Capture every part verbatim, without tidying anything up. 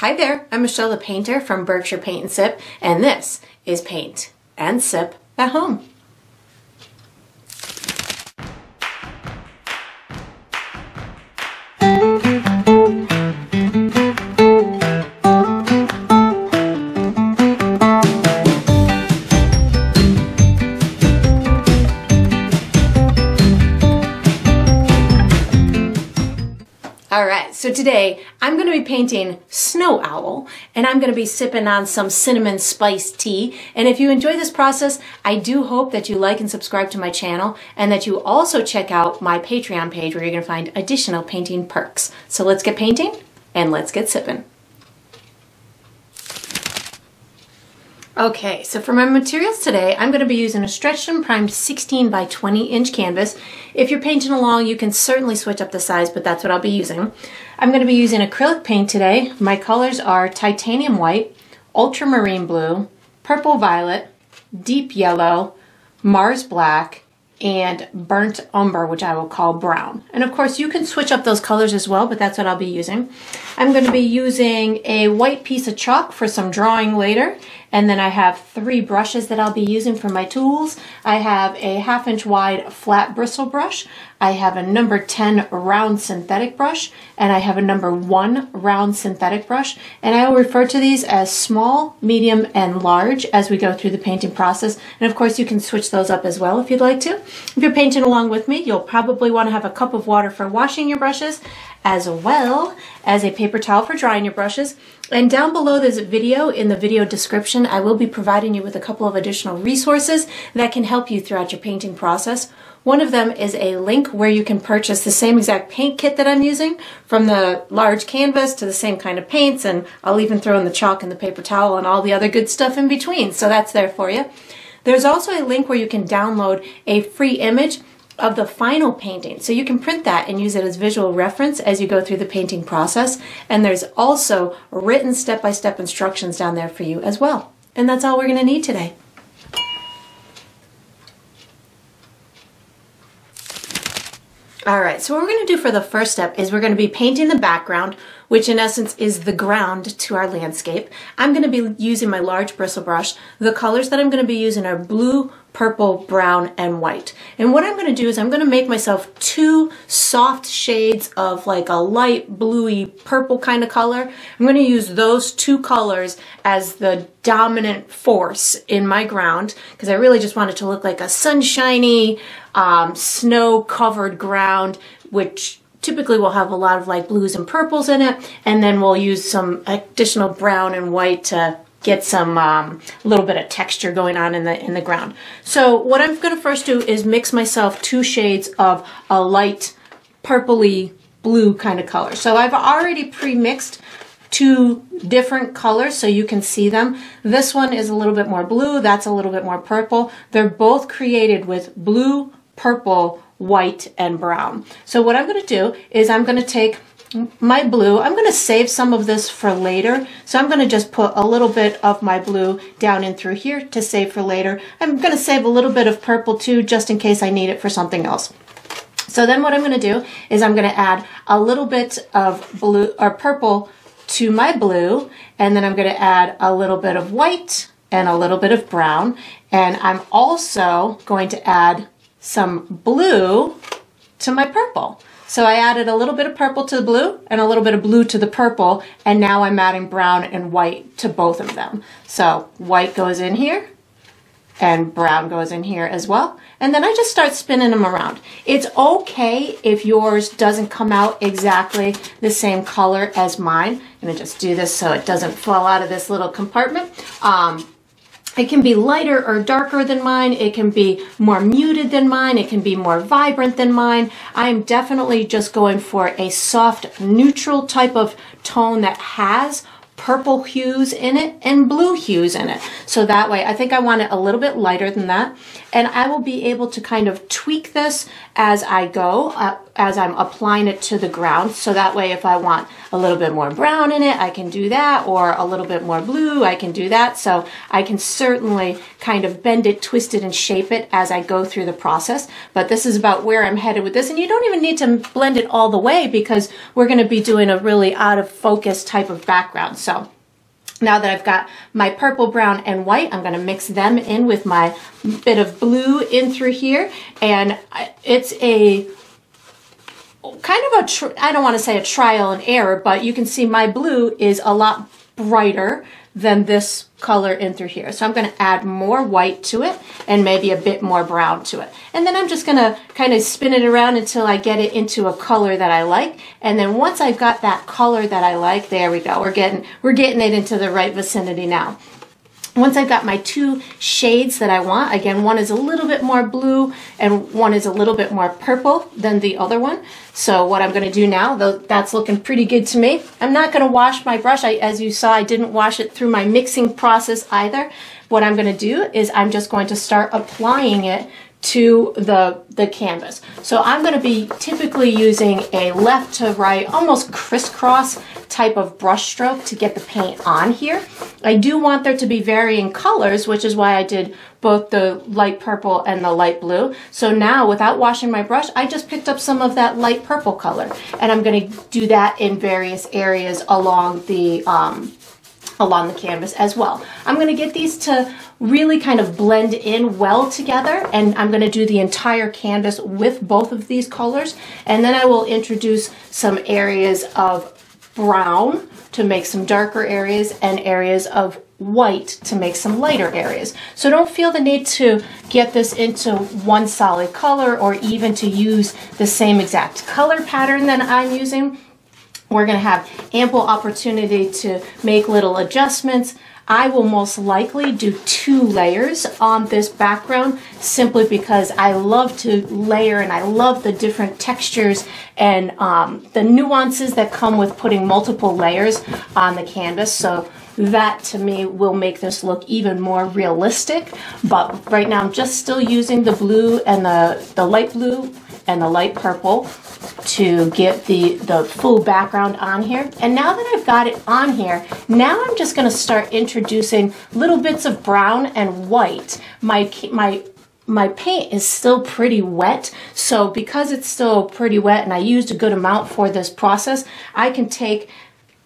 Hi there, I'm Michelle the Painter from Berkshire Paint and Sip, and this is Paint and Sip at Home. So today I'm going to be painting Snow Owl, and I'm going to be sipping on some cinnamon spice tea. And if you enjoy this process, I do hope that you like and subscribe to my channel, and that you also check out my Patreon page where you're going to find additional painting perks. So let's get painting and let's get sipping. Okay, so for my materials today, I'm going to be using a stretched and primed sixteen by twenty inch canvas. If you're painting along, you can certainly switch up the size, but that's what I'll be using. I'm going to be using acrylic paint today. My colors are Titanium White, Ultramarine Blue, Purple Violet, Deep Yellow, Mars Black, and Burnt Umber, which I will call brown. And of course, you can switch up those colors as well, but that's what I'll be using. I'm going to be using a white piece of chalk for some drawing later. And then I have three brushes that I'll be using for my tools. I have a half inch wide flat bristle brush. I have a number ten round synthetic brush. And I have a number one round synthetic brush. And I will refer to these as small, medium, and large as we go through the painting process. And of course, you can switch those up as well if you'd like to. If you're painting along with me, you'll probably want to have a cup of water for washing your brushes, as well as a paper towel for drying your brushes. And down below this video, in the video description, I will be providing you with a couple of additional resources that can help you throughout your painting process. One of them is a link where you can purchase the same exact paint kit that I'm using, from the large canvas to the same kind of paints, and I'll even throw in the chalk and the paper towel and all the other good stuff in between, so that's there for you. There's also a link where you can download a free image of the final painting. So you can print that and use it as visual reference as you go through the painting process. And there's also written step-by-step instructions down there for you as well. And that's all we're going to need today. All right, so what we're going to do for the first step is we're going to be painting the background, which in essence is the ground to our landscape. I'm going to be using my large bristle brush. The colors that I'm going to be using are blue, purple, brown, and white. And what I'm going to do is I'm going to make myself two soft shades of like a light bluey purple kind of color. I'm going to use those two colors as the dominant force in my ground, because I really just want it to look like a sunshiny, um, snow-covered ground, which typically we'll have a lot of like blues and purples in it, and then we'll use some additional brown and white to get some um, little bit of texture going on in the in the ground. So what I'm going to first do is mix myself two shades of a light purpley blue kind of color. So I've already pre-mixed two different colors so you can see them. This one is a little bit more blue, that's a little bit more purple. They're both created with blue, purple, white, and brown. So what I'm going to do is I'm going to take my blue. I'm going to save some of this for later. So I'm going to just put a little bit of my blue down in through here to save for later. I'm going to save a little bit of purple too, just in case I need it for something else. So then what I'm going to do is I'm going to add a little bit of blue or purple to my blue, and then I'm going to add a little bit of white and a little bit of brown. And I'm also going to add some blue to my purple. So I added a little bit of purple to the blue and a little bit of blue to the purple, and now I'm adding brown and white to both of them. So white goes in here and brown goes in here as well. And then I just start spinning them around. It's okay if yours doesn't come out exactly the same color as mine. I'm gonna just do this so it doesn't fall out of this little compartment. Um, It can be lighter or darker than mine. It can be more muted than mine. It can be more vibrant than mine. I'm definitely just going for a soft, neutral type of tone that has purple hues in it and blue hues in it. So that way, I think I want it a little bit lighter than that. And I will be able to kind of tweak this as I go, uh, as I'm applying it to the ground. So that way, if I want a little bit more brown in it, I can do that, or a little bit more blue, I can do that. So I can certainly kind of bend it, twist it, and shape it as I go through the process. But this is about where I'm headed with this, and you don't even need to blend it all the way because we're going to be doing a really out of focus type of background. So now that I've got my purple, brown, and white, I'm going to mix them in with my bit of blue in through here. And it's a kind of a, tr I don't want to say a trial and error, but you can see my blue is a lot brighter than this color in through here. So I'm going to add more white to it and maybe a bit more brown to it. And then I'm just going to kind of spin it around until I get it into a color that I like. And then once I've got that color that I like, there we go. We're getting, we're getting it into the right vicinity now. Once I've got my two shades that I want, again, one is a little bit more blue and one is a little bit more purple than the other one. So what I'm going to do now, though that's looking pretty good to me, I'm not going to wash my brush. I, as you saw, I didn't wash it through my mixing process either. What I'm going to do is I'm just going to start applying it to the, the canvas. So I'm going to be typically using a left to right, almost crisscross type of brush stroke to get the paint on here. I do want there to be varying colors, which is why I did both the light purple and the light blue. So now, without washing my brush, I just picked up some of that light purple color, and I'm going to do that in various areas along the um, along the canvas as well. I'm going to get these to really kind of blend in well together, and I'm going to do the entire canvas with both of these colors, and then I will introduce some areas of brown to make some darker areas and areas of white to make some lighter areas. So don't feel the need to get this into one solid color or even to use the same exact color pattern that I'm using. We're going to have ample opportunity to make little adjustments. I will most likely do two layers on this background simply because I love to layer and I love the different textures and um, the nuances that come with putting multiple layers on the canvas. So that to me will make this look even more realistic. But right now I'm just still using the blue and the, the light blue and the light purple to get the, the full background on here. And now that I've got it on here, now I'm just gonna start introducing little bits of brown and white. My, my, my paint is still pretty wet, so because it's still pretty wet and I used a good amount for this process, I can take,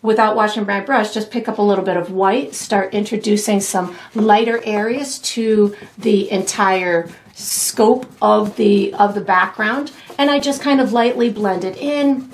without washing my brush, just pick up a little bit of white, start introducing some lighter areas to the entire scope of the of the background, and I just kind of lightly blend it in.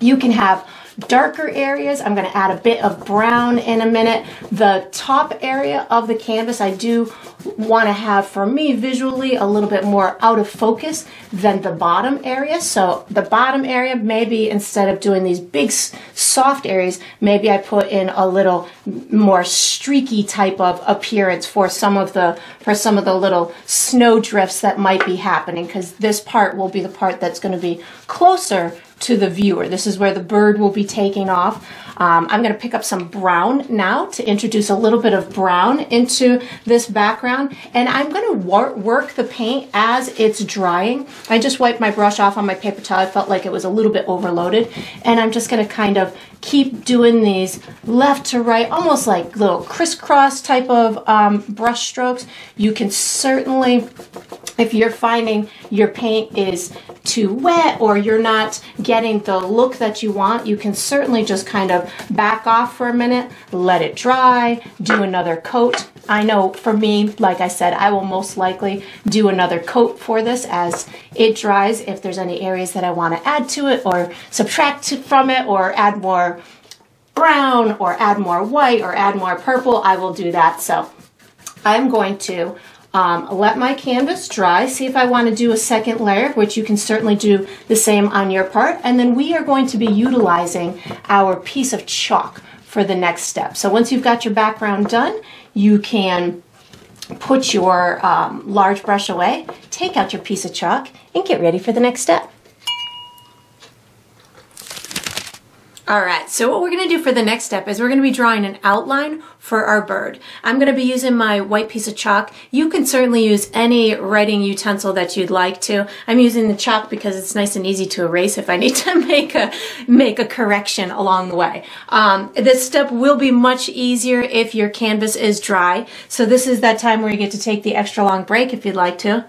You can have darker areas. I'm going to add a bit of brown in a minute. The top area of the canvas I do want to have, for me visually, a little bit more out of focus than the bottom area. So the bottom area, maybe instead of doing these big soft areas, maybe I put in a little more streaky type of appearance for some of the for some of the little snow drifts that might be happening, because this part will be the part that's going to be closer to the viewer. This is where the bird will be taking off. Um, I'm going to pick up some brown now to introduce a little bit of brown into this background, and I'm going to wor work the paint as it's drying. I just wiped my brush off on my paper towel. I felt like it was a little bit overloaded, and I'm just going to kind of keep doing these left to right, almost like little crisscross type of um, brush strokes. You can certainly, if you're finding your paint is too wet or you're not getting the look that you want, you can certainly just kind of back off for a minute, let it dry, do another coat. I know for me, like I said, I will most likely do another coat for this as it dries, if there's any areas that I want to add to it or subtract from it or add more brown or add more white or add more purple, I will do that. So I'm going to Um, let my canvas dry, see if I want to do a second layer, which you can certainly do the same on your part, and then we are going to be utilizing our piece of chalk for the next step. So once you've got your background done, you can put your um, large brush away, take out your piece of chalk, and get ready for the next step. All right, so what we're gonna do for the next step is we're gonna be drawing an outline for our bird. I'm gonna be using my white piece of chalk. You can certainly use any writing utensil that you'd like to. I'm using the chalk because it's nice and easy to erase if I need to make a, make a correction along the way. Um, this step will be much easier if your canvas is dry. So this is that time where you get to take the extra long break if you'd like to.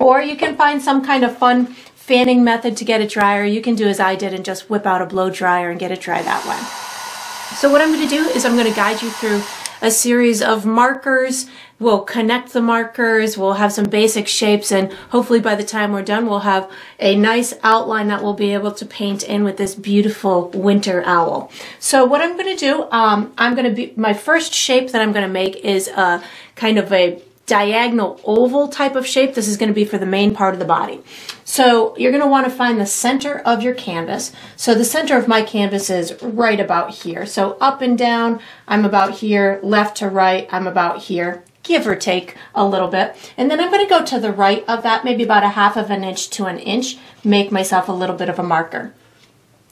Or you can find some kind of fun fanning method to get it drier. You can do as I did and just whip out a blow dryer and get it dry that way. So what I'm going to do is I'm going to guide you through a series of markers. We'll connect the markers, we'll have some basic shapes, and hopefully by the time we're done we'll have a nice outline that we'll be able to paint in with this beautiful winter owl. So what I'm going to do, um, I'm going to be, my first shape that I'm going to make is a kind of a diagonal oval type of shape. This is going to be for the main part of the body. So you're going to want to find the center of your canvas. So the center of my canvas is right about here. So up and down, I'm about here. Left to right, I'm about here, give or take a little bit. And then I'm going to go to the right of that, maybe about a half of an inch to an inch, make myself a little bit of a marker.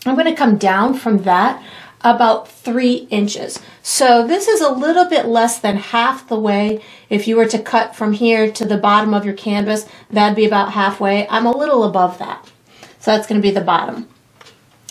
I'm going to come down from that about three inches. So this is a little bit less than half the way. If you were to cut from here to the bottom of your canvas, that'd be about halfway. I'm a little above that. So that's gonna be the bottom.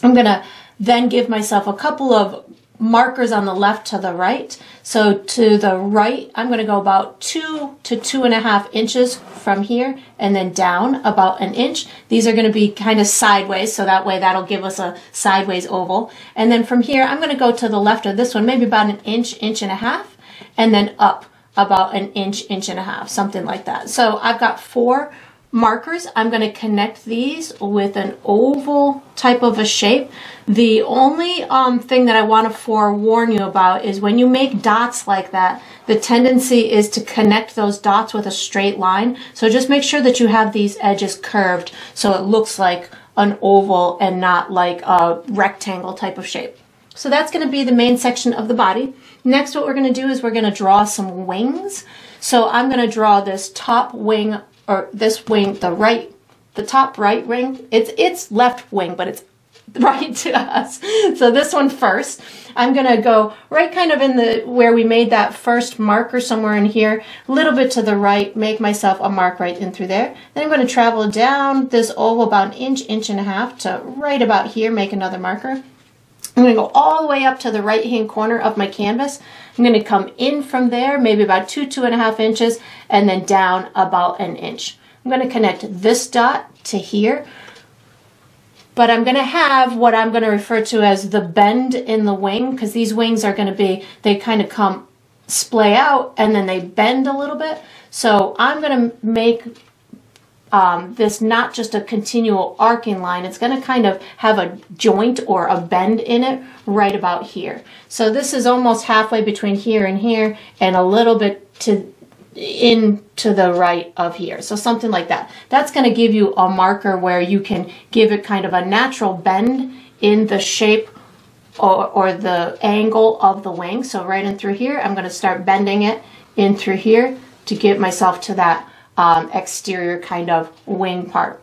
I'm gonna then give myself a couple of markers on the left to the right. So to the right, I'm gonna go about two to two and a half inches from here and then down about an inch. These are gonna be kind of sideways, so that way that'll give us a sideways oval. And then from here, I'm gonna go to the left of this one, maybe about an inch, inch and a half, and then up about an inch, inch and a half, something like that. So I've got four markers. I'm going to connect these with an oval type of a shape. The only um, thing that I want to forewarn you about is when you make dots like that, the tendency is to connect those dots with a straight line. So just make sure that you have these edges curved so it looks like an oval and not like a rectangle type of shape. So that's going to be the main section of the body. Next, what we're going to do is we're going to draw some wings. So I'm going to draw this top wing, or this wing, the right, the top right wing. It's it's left wing, but it's right to us. So this one first. I'm gonna go right kind of in the, where we made that first marker somewhere in here, a little bit to the right, make myself a mark right in through there. Then I'm gonna travel down this oval about an inch, inch and a half to right about here, make another marker. I'm gonna go all the way up to the right-hand corner of my canvas. I'm gonna come in from there, maybe about two, two and a half inches, and then down about an inch. I'm gonna connect this dot to here, but I'm gonna have what I'm gonna refer to as the bend in the wing, because these wings are gonna be, they kind of come splay out and then they bend a little bit. So I'm gonna make Um, this not just a continual arcing line, it's going to kind of have a joint or a bend in it right about here. So this is almost halfway between here and here and a little bit to in to the right of here. So something like that. That's going to give you a marker where you can give it kind of a natural bend in the shape or, or the angle of the wing. So right in through here, I'm going to start bending it in through here to get myself to that Um, exterior kind of wing part.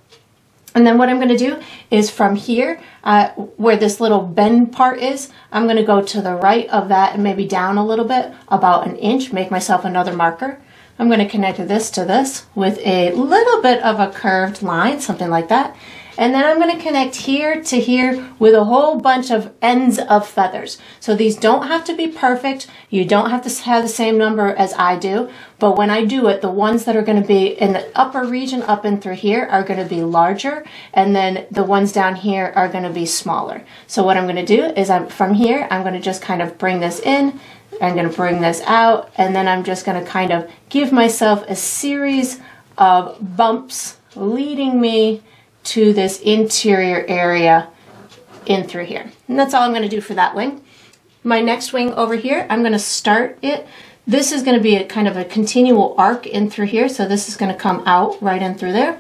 And then what I'm going to do is from here, uh, where this little bend part is, I'm going to go to the right of that and maybe down a little bit, about an inch, make myself another marker. I'm going to connect this to this with a little bit of a curved line, something like that. And then I'm going to connect here to here with a whole bunch of ends of feathers. So these don't have to be perfect. You don't have to have the same number as I do. But when I do it, the ones that are going to be in the upper region up and through here are going to be larger. And then the ones down here are going to be smaller. So what I'm going to do is I'm from here, I'm going to just kind of bring this in. I'm going to bring this out. And then I'm just going to kind of give myself a series of bumps leading me to this interior area in through here. And that's all I'm gonna do for that wing. My next wing over here, I'm gonna start it. This is gonna be a kind of a continual arc in through here, so this is gonna come out right in through there.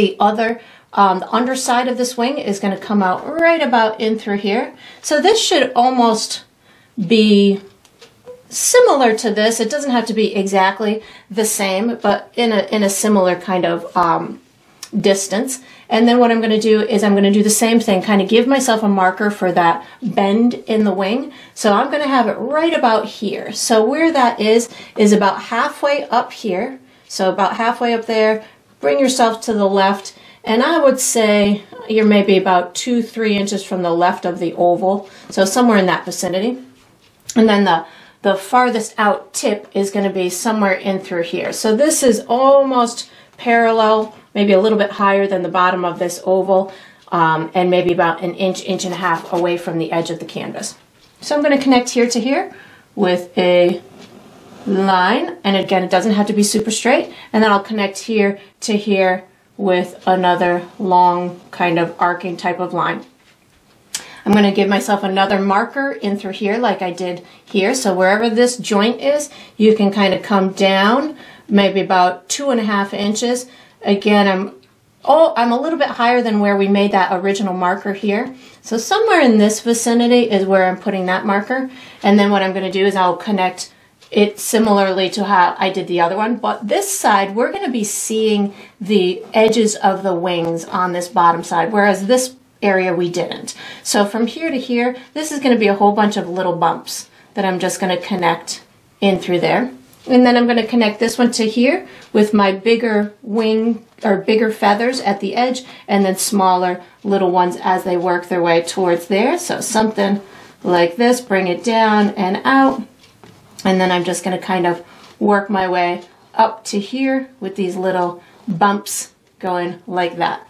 The other, um, the underside of this wing is gonna come out right about in through here. So this should almost be similar to this. It doesn't have to be exactly the same, but in a, in a similar kind of um, distance. And then what I'm going to do is I'm going to do the same thing, kind of give myself a marker for that bend in the wing. So I'm going to have it right about here. So where that is, is about halfway up here. So about halfway up there, bring yourself to the left. And I would say you're maybe about two, three inches from the left of the oval. So somewhere in that vicinity. And then the The farthest out tip is going to be somewhere in through here. So this is almost parallel, maybe a little bit higher than the bottom of this oval, um, and maybe about an inch, inch and a half away from the edge of the canvas. So I'm going to connect here to here with a line, and again, it doesn't have to be super straight, and then I'll connect here to here with another long kind of arcing type of line. I'm going to give myself another marker in through here like I did here. So wherever this joint is, you can kind of come down, maybe about two and a half inches. Again, I'm, oh, I'm a little bit higher than where we made that original marker here. So somewhere in this vicinity is where I'm putting that marker. And then what I'm going to do is I'll connect it similarly to how I did the other one. But this side, we're going to be seeing the edges of the wings on this bottom side, whereas this area we didn't. So from here to here, this is going to be a whole bunch of little bumps that I'm just going to connect in through there. And then I'm going to connect this one to here with my bigger wing or bigger feathers at the edge, and then smaller little ones as they work their way towards there. So something like this, bring it down and out. And then I'm just going to kind of work my way up to here with these little bumps going like that.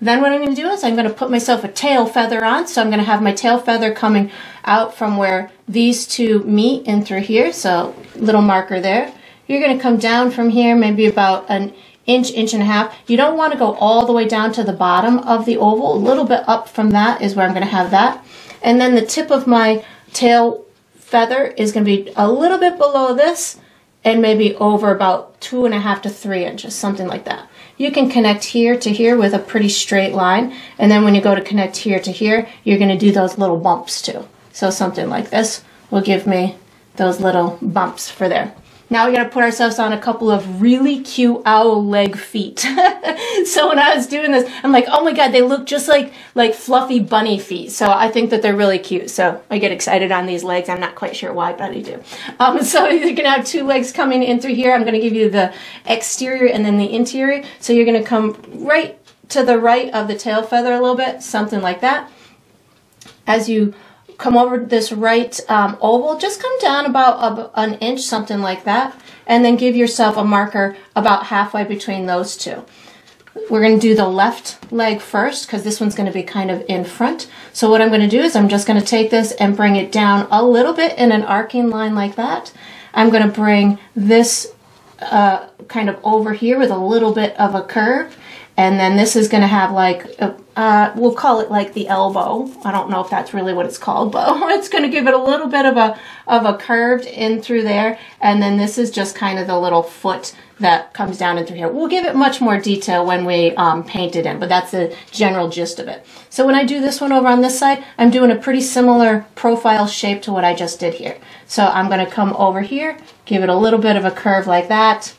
Then what I'm going to do is I'm going to put myself a tail feather on. So I'm going to have my tail feather coming out from where these two meet in through here. So little marker there. You're going to come down from here maybe about an inch, inch and a half. You don't want to go all the way down to the bottom of the oval. A little bit up from that is where I'm going to have that. And then the tip of my tail feather is going to be a little bit below this and maybe over about two and a half to three inches, something like that. You can connect here to here with a pretty straight line, and then when you go to connect here to here, you're going to do those little bumps too. So something like this will give me those little bumps for there. Now we got to put ourselves on a couple of really cute owl leg feet. So when I was doing this, I'm like, oh my god, they look just like like fluffy bunny feet. So I think that they're really cute. So I get excited on these legs. I'm not quite sure why, but I do. Um, so you're gonna have two legs coming in through here. I'm gonna give you the exterior and then the interior. So you're gonna come right to the right of the tail feather a little bit, something like that. As you come over this right um, oval, just come down about a, an inch, something like that, and then give yourself a marker about halfway between those two. We're going to do the left leg first because this one's going to be kind of in front. So what I'm going to do is I'm just going to take this and bring it down a little bit in an arcing line like that. I'm going to bring this uh, kind of over here with a little bit of a curve. And then this is going to have like, a, uh, we'll call it like the elbow. I don't know if that's really what it's called, but it's going to give it a little bit of a, of a curved in through there. And then this is just kind of the little foot that comes down in through here. We'll give it much more detail when we um, paint it in, but that's the general gist of it. So when I do this one over on this side, I'm doing a pretty similar profile shape to what I just did here. So I'm going to come over here, give it a little bit of a curve like that,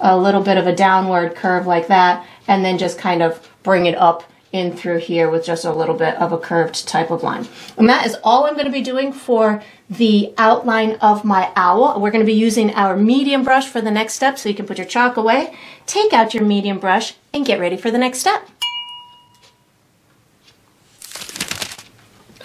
a little bit of a downward curve like that, and then just kind of bring it up in through here with just a little bit of a curved type of line. And that is all I'm going to be doing for the outline of my owl. We're going to be using our medium brush for the next step, so you can put your chalk away, take out your medium brush, and get ready for the next step.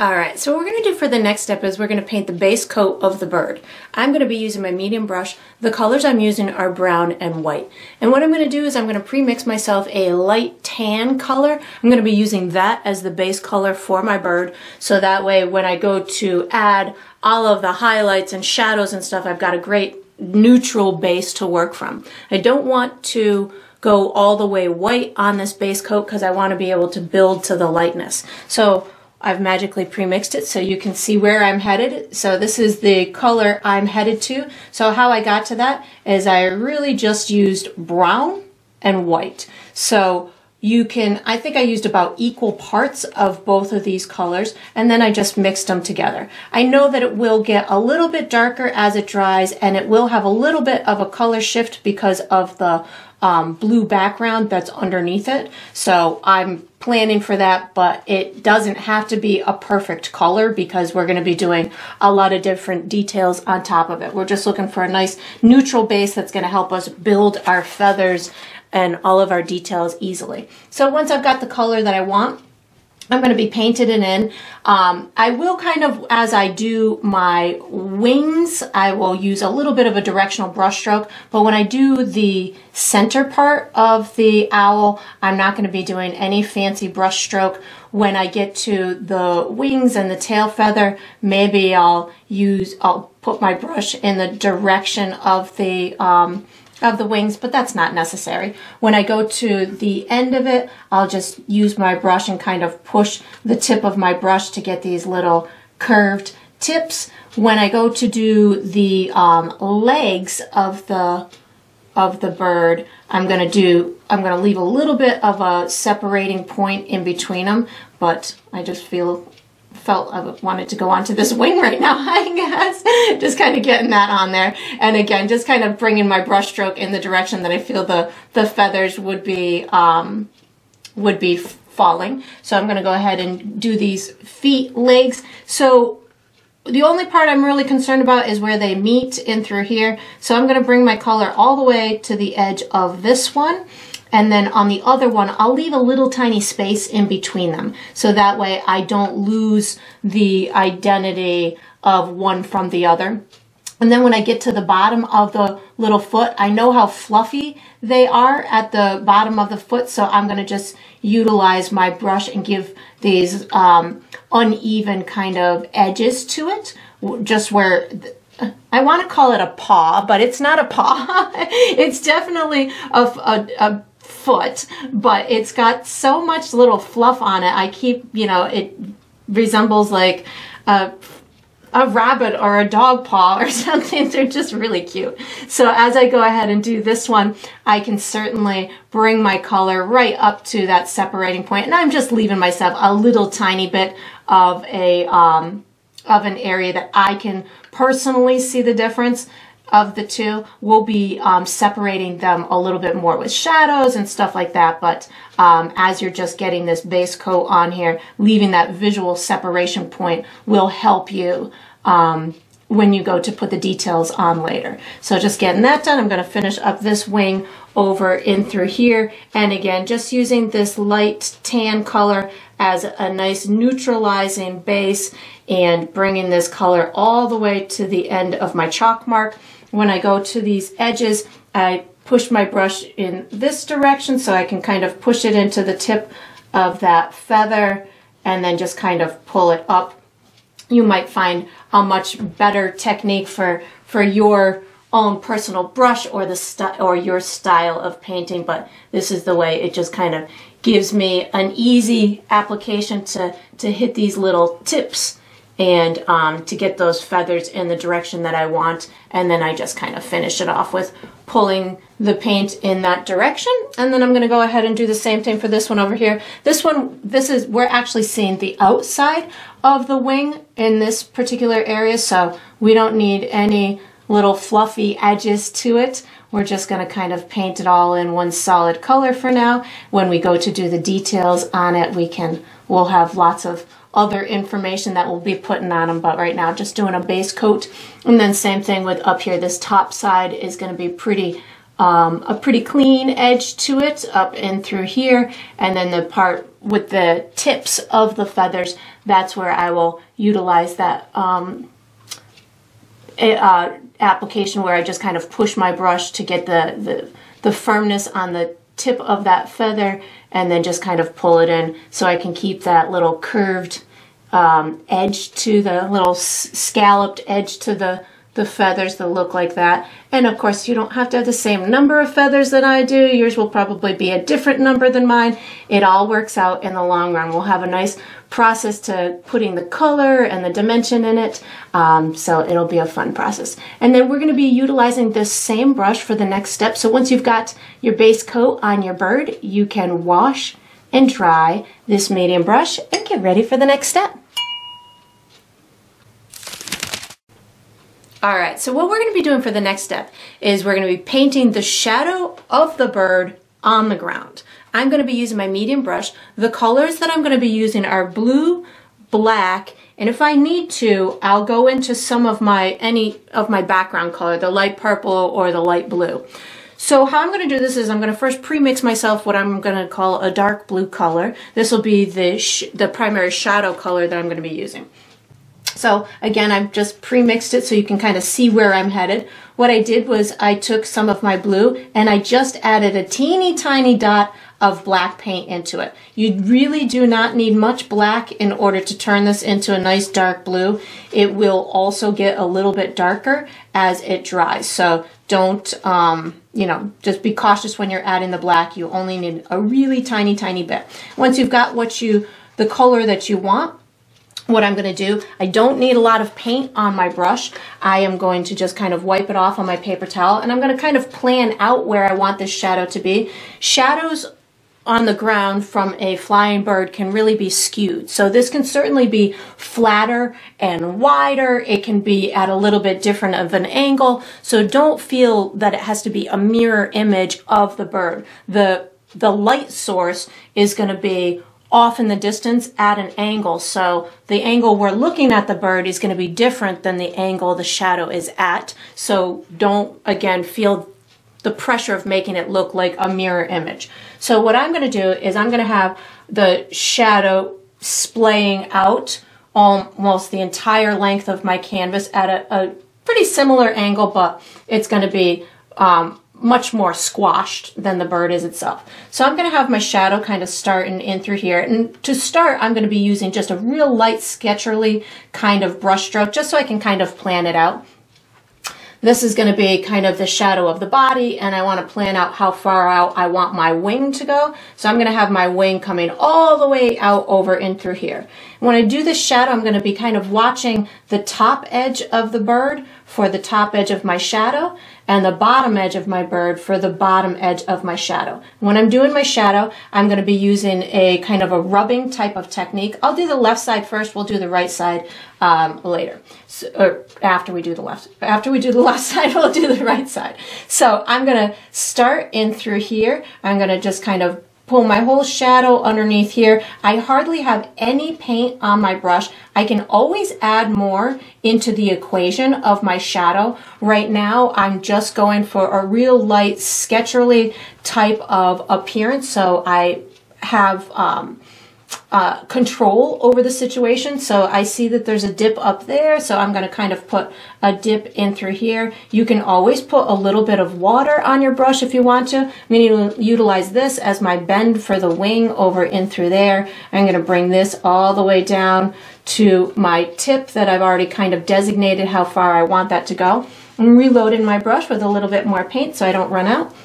Alright, so what we're going to do for the next step is we're going to paint the base coat of the bird. I'm going to be using my medium brush. The colors I'm using are brown and white. And what I'm going to do is I'm going to pre-mix myself a light tan color. I'm going to be using that as the base color for my bird, so that way when I go to add all of the highlights and shadows and stuff, I've got a great neutral base to work from. I don't want to go all the way white on this base coat because I want to be able to build to the lightness. So I've magically pre-mixed it so you can see where I'm headed. So this is the color I'm headed to. So how I got to that is I really just used brown and white. So you can, I think I used about equal parts of both of these colors, and then I just mixed them together. I know that it will get a little bit darker as it dries, and it will have a little bit of a color shift because of the um, blue background that's underneath it. So I'm planning for that, but it doesn't have to be a perfect color because we're gonna be doing a lot of different details on top of it. We're just looking for a nice neutral base that's gonna help us build our feathers and all of our details easily. So once I've got the color that I want, I'm gonna be painted it in. Um, I will kind of, as I do my wings, I will use a little bit of a directional brush stroke, but when I do the center part of the owl, I'm not gonna be doing any fancy brush stroke. When I get to the wings and the tail feather, maybe I'll use, I'll put my brush in the direction of the, um, of the wings, but that's not necessary. When I go to the end of it, I'll just use my brush and kind of push the tip of my brush to get these little curved tips. When I go to do the um, legs of the of the bird, I'm gonna do I'm gonna leave a little bit of a separating point in between them, but I just feel felt I wanted to go onto this wing right now, I guess. Just kind of getting that on there. And again, just kind of bringing my brush stroke in the direction that I feel the, the feathers would be, um, would be falling. So I'm gonna go ahead and do these feet, legs. So the only part I'm really concerned about is where they meet in through here. So I'm gonna bring my color all the way to the edge of this one. And then on the other one, I'll leave a little tiny space in between them. So that way I don't lose the identity of one from the other. And then when I get to the bottom of the little foot, I know how fluffy they are at the bottom of the foot. So I'm gonna just utilize my brush and give these um, uneven kind of edges to it, just where, I want to call it a paw, but it's not a paw. It's definitely a, a, a foot, but it's got so much little fluff on it. I keep, you know, it resembles like a, a rabbit or a dog paw or something. They're just really cute. So as I go ahead and do this one, I can certainly bring my color right up to that separating point. And I'm just leaving myself a little tiny bit of a, um, of an area that I can personally see the difference of the two. We'll be um, separating them a little bit more with shadows and stuff like that, but um, as you're just getting this base coat on here, leaving that visual separation point will help you um, when you go to put the details on later. So just getting that done, I'm gonna finish up this wing over in through here, and again, just using this light tan color as a nice neutralizing base and bringing this color all the way to the end of my chalk mark. When I go to these edges, I push my brush in this direction so I can kind of push it into the tip of that feather and then just kind of pull it up. You might find a much better technique for, for your own personal brush or the st- or your style of painting, but this is the way it just kind of gives me an easy application to, to hit these little tips and um, to get those feathers in the direction that I want. And then I just kind of finish it off with pulling the paint in that direction. And then I'm gonna go ahead and do the same thing for this one over here. This one, this is, we're actually seeing the outside of the wing in this particular area, so we don't need any little fluffy edges to it. We're just gonna kind of paint it all in one solid color for now. When we go to do the details on it, we can, we'll have lots of other information that we'll be putting on them, but right now just doing a base coat. And then same thing with up here, this top side is gonna be pretty, um, a pretty clean edge to it up in through here. And then the part with the tips of the feathers, that's where I will utilize that um, uh, application where I just kind of push my brush to get the, the, the firmness on the tip of that feather and then just kind of pull it in so I can keep that little curved um, edge to the little scalloped edge to the, the feathers that look like that. And of course, you don't have to have the same number of feathers that I do. Yours will probably be a different number than mine. It all works out in the long run. We'll have a nice process to putting the color and the dimension in it. Um, so it'll be a fun process. And then we're going to be utilizing this same brush for the next step. So once you've got your base coat on your bird, you can wash and dry this medium brush and get ready for the next step. All right, so what we're going to be doing for the next step is we're going to be painting the shadow of the bird on the ground. I'm going to be using my medium brush. The colors that I'm going to be using are blue, black, and if I need to, I'll go into some of my, any of my background color, the light purple or the light blue. So how I'm going to do this is I'm going to first pre-mix myself what I'm going to call a dark blue color. This will be the, sh the primary shadow color that I'm going to be using. So again, I've just pre-mixed it so you can kind of see where I'm headed. What I did was I took some of my blue and I just added a teeny tiny dot of black paint into it. You really do not need much black in order to turn this into a nice dark blue. It will also get a little bit darker as it dries. So don't, um, you know, just be cautious when you're adding the black. You only need a really tiny, tiny bit. Once you've got what you, the color that you want, what I'm going to do, I don't need a lot of paint on my brush. I am going to just kind of wipe it off on my paper towel, and I'm going to kind of plan out where I want this shadow to be. Shadows on the ground from a flying bird can really be skewed. So this can certainly be flatter and wider. It can be at a little bit different of an angle. So don't feel that it has to be a mirror image of the bird. The, the light source is going to be off in the distance at an angle. So the angle we're looking at the bird is going to be different than the angle the shadow is at. So don't, again, feel the pressure of making it look like a mirror image. So what I'm going to do is I'm going to have the shadow splaying out almost the entire length of my canvas at a, a pretty similar angle, but it's going to be um, much more squashed than the bird is itself. So I'm going to have my shadow kind of starting in through here. And to start, I'm going to be using just a real light sketcherly kind of brush stroke, just so I can kind of plan it out. This is going to be kind of the shadow of the body, and I want to plan out how far out I want my wing to go. So I'm going to have my wing coming all the way out over in through here. When I do this shadow, I'm going to be kind of watching the top edge of the bird for the top edge of my shadow, and the bottom edge of my bird for the bottom edge of my shadow. When I'm doing my shadow, I'm going to be using a kind of a rubbing type of technique. I'll do the left side first, we'll do the right side um, later. So, or after we do the left. After we do the left side, we'll do the right side. So I'm going to start in through here. I'm going to just kind of pull my whole shadow underneath here. I hardly have any paint on my brush. I can always add more into the equation of my shadow. Right now, I'm just going for a real light, sketcherly type of appearance, so I have um, uh, control over the situation. So I see that there's a dip up there, so I'm going to kind of put a dip in through here. You can always put a little bit of water on your brush if you want to. I'm going to utilize this as my bend for the wing over in through there. I'm going to bring this all the way down to my tip that I've already kind of designated how far I want that to go. I'm reloading my brush with a little bit more paint so I don't run out.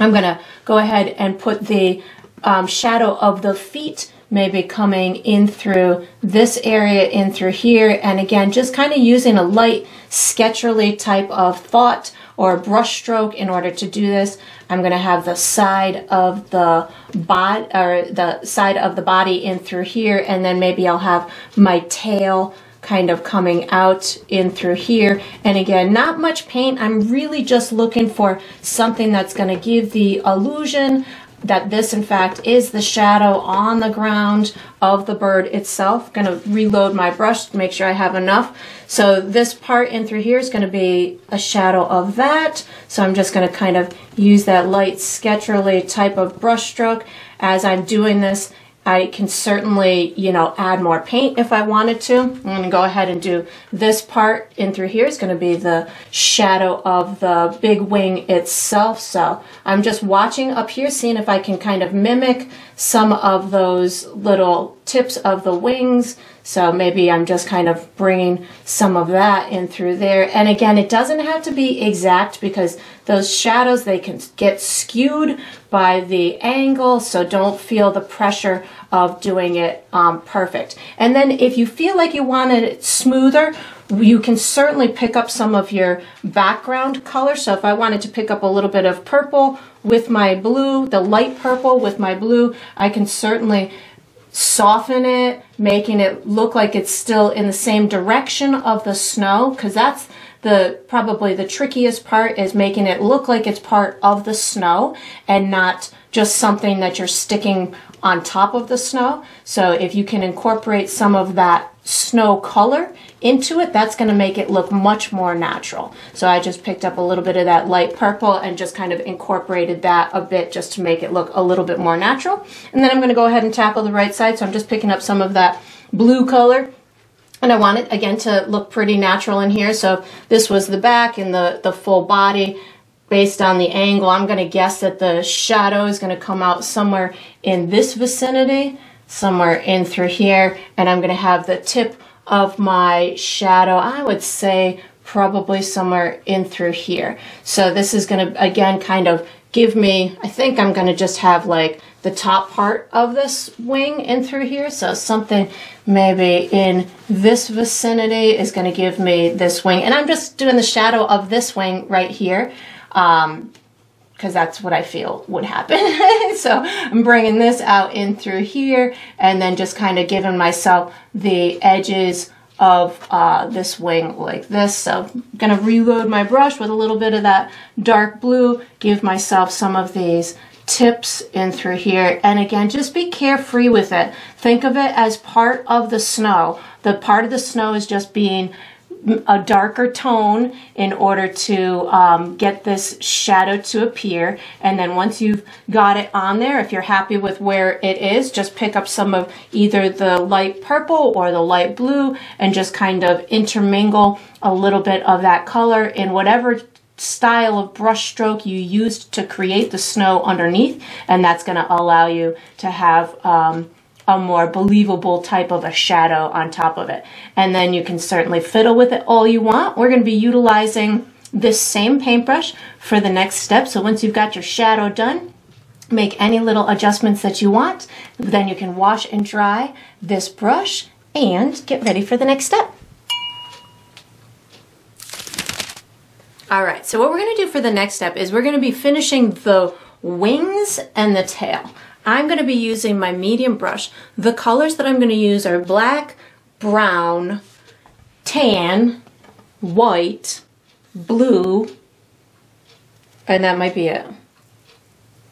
I'm going to go ahead and put the um, shadow of the feet maybe coming in through this area, in through here, and again, just kind of using a light, sketcherly type of thought or brush stroke in order to do this. I'm going to have the side of the body, or the side of the body in through here, and then maybe I'll have my tail kind of coming out in through here. And again, not much paint. I'm really just looking for something that's going to give the illusion that this, in fact, is the shadow on the ground of the bird itself. I'm going to reload my brush to make sure I have enough. So this part in through here is going to be a shadow of that. So I'm just going to kind of use that light sketcherly type of brush stroke. As I'm doing this, I can certainly, you know, add more paint if I wanted to. I'm going to go ahead and do this part in through here. It's going to be the shadow of the big wing itself. So I'm just watching up here, seeing if I can kind of mimic some of those little tips of the wings, So maybe I'm just kind of bringing some of that in through there. And again, it doesn't have to be exact because those shadows, they can get skewed by the angle, so don't feel the pressure of doing it um, perfect. And then if you feel like you want it smoother, you can certainly pick up some of your background color. So if I wanted to pick up a little bit of purple with my blue, the light purple with my blue, I can certainly soften it, making it look like it's still in the same direction of the snow, because that's the probably the trickiest part, is making it look like it's part of the snow and not just something that you're sticking on top of the snow. So if you can incorporate some of that snow color into it, that's going to make it look much more natural. So I just picked up a little bit of that light purple and just kind of incorporated that a bit just to make it look a little bit more natural. And then I'm going to go ahead and tackle the right side. So I'm just picking up some of that blue color, and I want it again to look pretty natural in here. So this was the back and the, the full body. Based on the angle, I'm going to guess that the shadow is going to come out somewhere in this vicinity, somewhere in through here, and I'm going to have the tip of my shadow, I would say probably somewhere in through here. So this is going to, again, kind of give me, I think I'm going to just have like the top part of this wing in through here. So something maybe in this vicinity is going to give me this wing. And I'm just doing the shadow of this wing right here. Um, because that's what I feel would happen. So I'm bringing this out in through here and then just kind of giving myself the edges of uh, this wing like this. So I'm going to reload my brush with a little bit of that dark blue, give myself some of these tips in through here. And again, just be carefree with it. Think of it as part of the snow. The part of the snow is just being a darker tone in order to um, get this shadow to appear. And then once you've got it on there, if you're happy with where it is, just pick up some of either the light purple or the light blue and just kind of intermingle a little bit of that color in whatever style of brush stroke you used to create the snow underneath. And that's going to allow you to have um, a more believable type of a shadow on top of it. And then you can certainly fiddle with it all you want. We're going to be utilizing this same paintbrush for the next step. So once you've got your shadow done, make any little adjustments that you want. Then you can wash and dry this brush and get ready for the next step. All right, so what we're going to do for the next step is we're going to be finishing the wings and the tail. I'm going to be using my medium brush. The colors that I'm going to use are black, brown, tan, white, blue, and that might be it.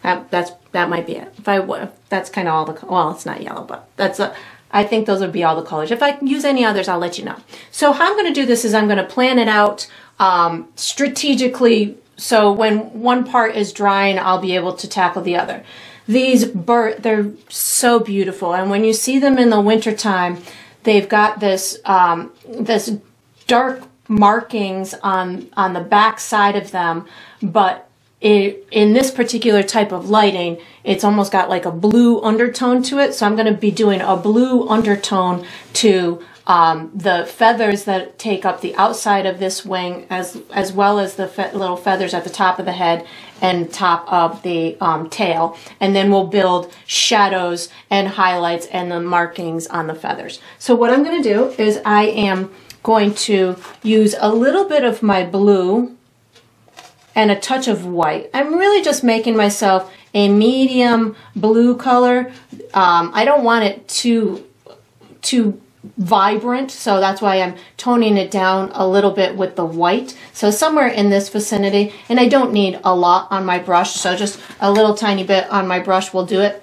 That, that's, that might be it. If I, that's kind of all the, well, it's not yellow, but that's, a, I think those would be all the colors. If I use any others, I'll let you know. So how I'm going to do this is I'm going to plan it out um, strategically, so when one part is drying, I'll be able to tackle the other. These birds, they're so beautiful, and when you see them in the wintertime, they've got this um, this dark markings on, on the back side of them, but it, in this particular type of lighting, it's almost got like a blue undertone to it, so I'm going to be doing a blue undertone to Um, the feathers that take up the outside of this wing, as as well as the fe little feathers at the top of the head and top of the um, tail, and then we'll build shadows and highlights and the markings on the feathers. So what I'm going to do is I am going to use a little bit of my blue and a touch of white. I'm really just making myself a medium blue color. Um, I don't want it too too vibrant, so that's why I'm toning it down a little bit with the white. So somewhere in this vicinity, and I don't need a lot on my brush, so just a little tiny bit on my brush will do it.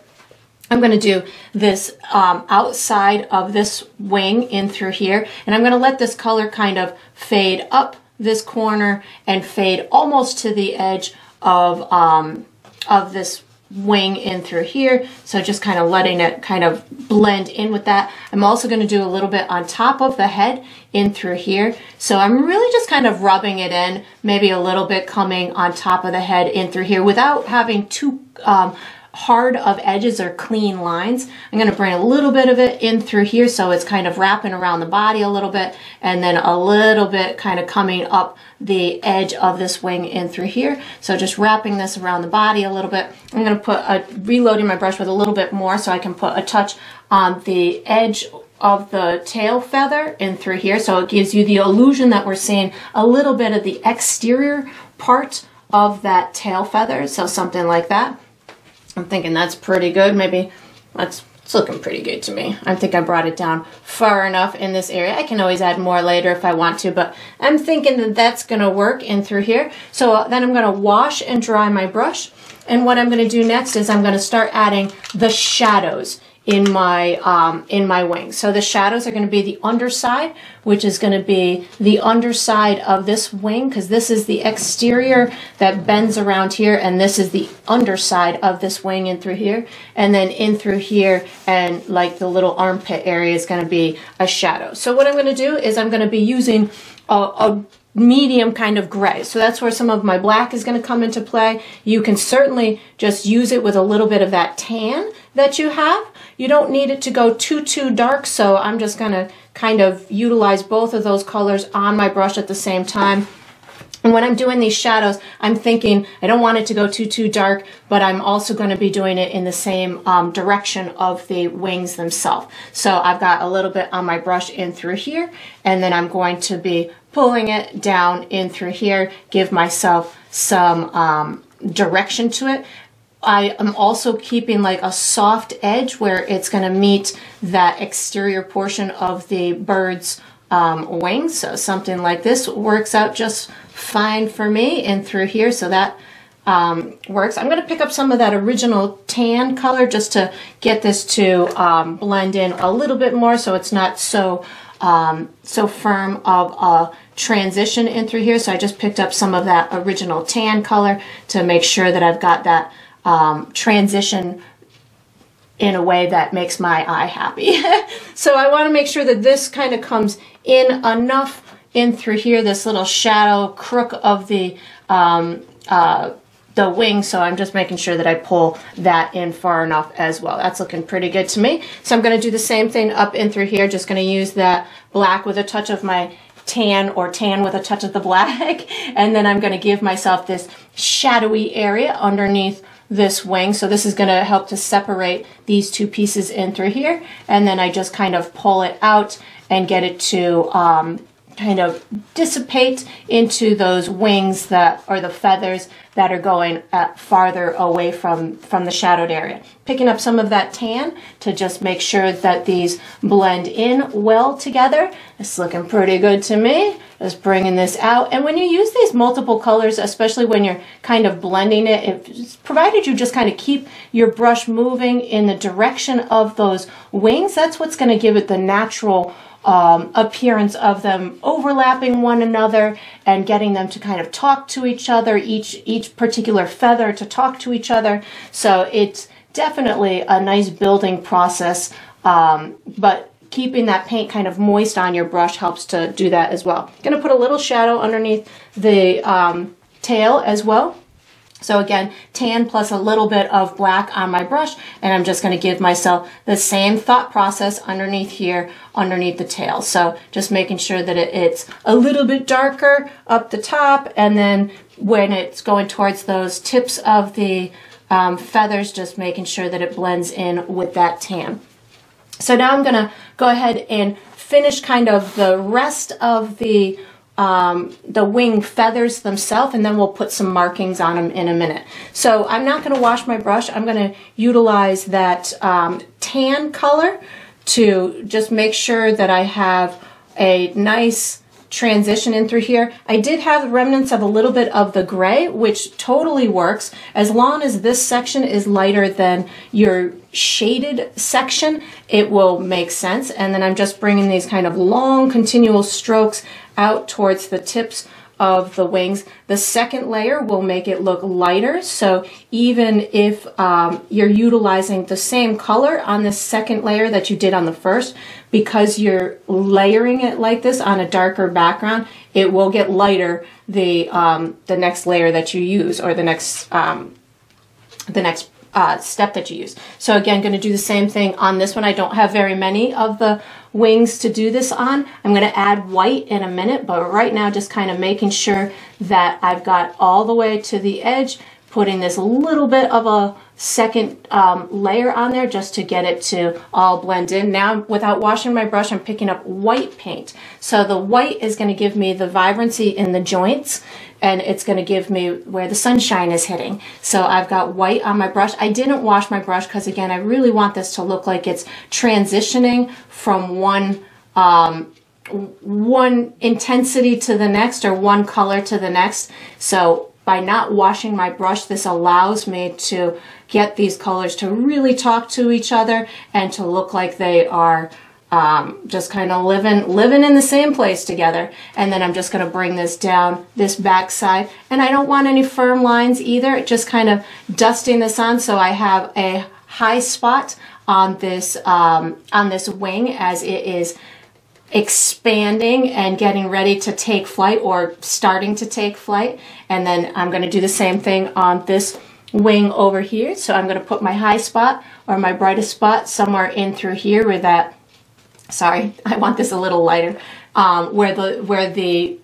I'm going to do this um, outside of this wing in through here, and I'm going to let this color kind of fade up this corner and fade almost to the edge of um, of this wing in through here, so just kind of letting it kind of blend in with that. I'm also going to do a little bit on top of the head in through here, so I'm really just kind of rubbing it in, maybe a little bit coming on top of the head in through here without having too um, hard of edges or clean lines. I'm going to bring a little bit of it in through here so it's kind of wrapping around the body a little bit, and then a little bit kind of coming up the edge of this wing in through here. So just wrapping this around the body a little bit. I'm going to put a, reloading my brush with a little bit more so I can put a touch on the edge of the tail feather in through here, so it gives you the illusion that we're seeing a little bit of the exterior part of that tail feather, so something like that. I'm thinking that's pretty good. Maybe that's, it's looking pretty good to me. I think I brought it down far enough in this area. I can always add more later if I want to, but I'm thinking that that's gonna work in through here. So then I'm gonna wash and dry my brush, and what I'm gonna do next is I'm gonna start adding the shadows in my um, in my wings. So the shadows are going to be the underside, which is going to be the underside of this wing, because this is the exterior that bends around here, and this is the underside of this wing in through here, and then in through here, and like the little armpit area is going to be a shadow. So what I'm going to do is I'm going to be using a, a medium kind of gray. So that's where some of my black is going to come into play. You can certainly just use it with a little bit of that tan that you have. You don't need it to go too, too dark, so I'm just going to kind of utilize both of those colors on my brush at the same time. And when I'm doing these shadows, I'm thinking I don't want it to go too, too dark, but I'm also going to be doing it in the same um, direction of the wings themselves. So I've got a little bit on my brush in through here, and then I'm going to be pulling it down in through here, give myself some um, direction to it. I am also keeping like a soft edge where it's going to meet that exterior portion of the bird's um, wings. So something like this works out just fine for me in through here. So that um, works. I'm going to pick up some of that original tan color just to get this to um, blend in a little bit more, so it's not so Um, so firm of a transition in through here. So I just picked up some of that original tan color to make sure that I've got that um, transition in a way that makes my eye happy. So I want to make sure that this kind of comes in enough in through here, this little shadow crook of the um, uh, the wing, so I'm just making sure that I pull that in far enough as well. That's looking pretty good to me. So I'm going to do the same thing up in through here, just going to use that black with a touch of my tan, or tan with a touch of the black, and then I'm going to give myself this shadowy area underneath this wing. So this is going to help to separate these two pieces in through here, and then I just kind of pull it out and get it to um, kind of dissipate into those wings that are the feathers that are going uh, farther away from, from the shadowed area. Picking up some of that tan to just make sure that these blend in well together. It's looking pretty good to me. Just bringing this out. And when you use these multiple colors, especially when you're kind of blending it, it provided you just kind of keep your brush moving in the direction of those wings, that's what's going to give it the natural Um, appearance of them overlapping one another and getting them to kind of talk to each other, each each particular feather to talk to each other. So it's definitely a nice building process, um, but keeping that paint kind of moist on your brush helps to do that as well. I'm gonna put a little shadow underneath the um, tail as well. So again, tan plus a little bit of black on my brush, and I'm just going to give myself the same thought process underneath here, underneath the tail. So just making sure that it, it's a little bit darker up the top, and then when it's going towards those tips of the um, feathers, just making sure that it blends in with that tan. So now I'm going to go ahead and finish kind of the rest of the Um, the wing feathers themselves, and then we'll put some markings on them in a minute. So I'm not going to wash my brush. I'm going to utilize that um, tan color to just make sure that I have a nice transition in through here. I did have remnants of a little bit of the gray, which totally works as long as this section is lighter than your shaded section. It will make sense. And then I'm just bringing these kind of long continual strokes out towards the tips of the wings. The second layer will make it look lighter, so even if um, you're utilizing the same color on the second layer that you did on the first, because you're layering it like this on a darker background, it will get lighter the um, the next layer that you use, or the next um, the next uh, step that you use. So again, going to do the same thing on this one. I don't have very many of the wings to do this on. I'm going to add white in a minute, but right now just kind of making sure that I've got all the way to the edge, putting this little bit of a second um, layer on there just to get it to all blend in. Now, without washing my brush, I'm picking up white paint. So the white is going to give me the vibrancy in the joints, and it's going to give me where the sunshine is hitting. So I've got white on my brush. I didn't wash my brush because, again, I really want this to look like it's transitioning from one um, one intensity to the next, or one color to the next. So by not washing my brush, this allows me to get these colors to really talk to each other and to look like they are um, just kind of living living in the same place together. And then I'm just going to bring this down this back side. And I don't want any firm lines either, just kind of dusting this on so I have a high spot on this, um, on this wing as it is expanding and getting ready to take flight, or starting to take flight. And then I'm going to do the same thing on this wing over here. So I'm going to put my high spot or my brightest spot somewhere in through here where that, sorry, I want this a little lighter, um, where the where the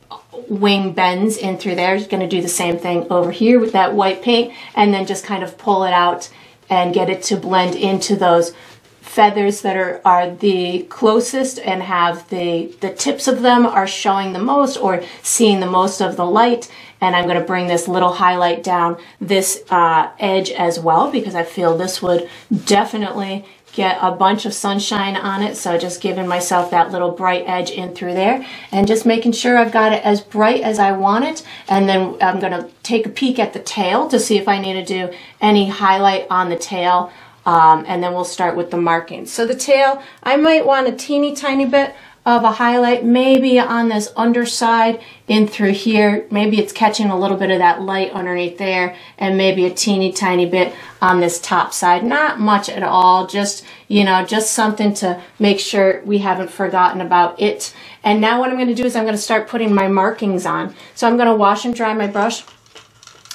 wing bends in through there. Just going to do the same thing over here with that white paint, and then just kind of pull it out and get it to blend into those feathers that are, are the closest and have the, the tips of them are showing the most or seeing the most of the light. And I'm going to bring this little highlight down this uh, edge as well, because I feel this would definitely get a bunch of sunshine on it. So just giving myself that little bright edge in through there and just making sure I've got it as bright as I want it. And then I'm going to take a peek at the tail to see if I need to do any highlight on the tail. Um, and then we'll start with the markings. So the tail, I might want a teeny tiny bit of a highlight, maybe on this underside in through here. Maybe it's catching a little bit of that light underneath there, and maybe a teeny tiny bit on this top side. Not much at all, just, you know, just something to make sure we haven't forgotten about it. And now what I'm gonna do is I'm gonna start putting my markings on. So I'm gonna wash and dry my brush.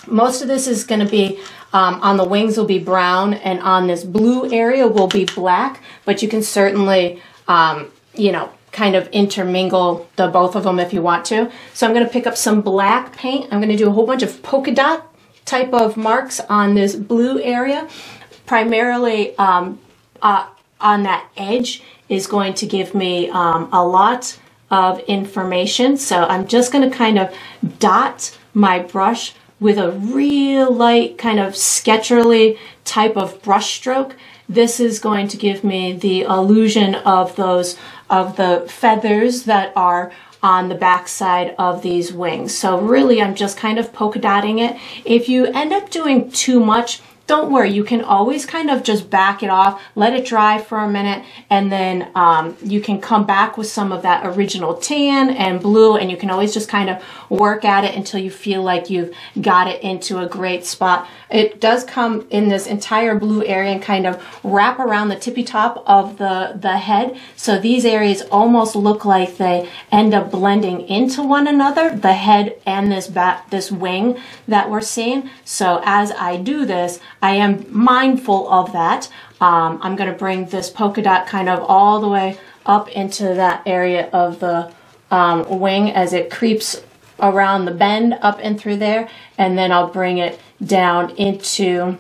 Most of this is gonna be Um, on the wings will be brown, and on this blue area will be black, but you can certainly, um, you know, kind of intermingle the both of them if you want to. So I'm going to pick up some black paint. I'm going to do a whole bunch of polka dot type of marks on this blue area. Primarily um, uh, on that edge is going to give me um, a lot of information. So I'm just going to kind of dot my brush with a real light kind of sketcherly type of brush stroke. This is going to give me the illusion of those, of the feathers that are on the backside of these wings. So really I'm just kind of polka dotting it. If you end up doing too much, don't worry, you can always kind of just back it off, let it dry for a minute, and then um, you can come back with some of that original tan and blue, and you can always just kind of work at it until you feel like you've got it into a great spot. It does come in this entire blue area and kind of wrap around the tippy top of the, the head, so these areas almost look like they end up blending into one another, the head and this, bat, this wing that we're seeing. So as I do this, I am mindful of that. Um, I'm going to bring this polka dot kind of all the way up into that area of the um, wing as it creeps around the bend up and through there. And then I'll bring it down into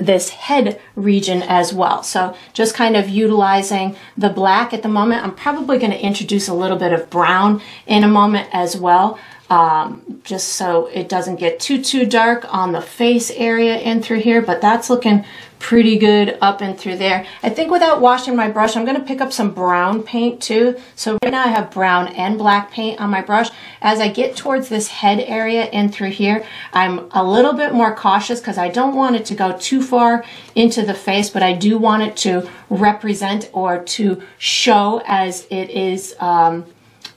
this head region as well. So just kind of utilizing the black at the moment. I'm probably going to introduce a little bit of brown in a moment as well. Um, just so it doesn't get too, too dark on the face area in through here, but that's looking pretty good up and through there. I think without washing my brush, I'm going to pick up some brown paint too. So right now I have brown and black paint on my brush. As I get towards this head area in through here, I'm a little bit more cautious because I don't want it to go too far into the face, but I do want it to represent or to show as it is, um,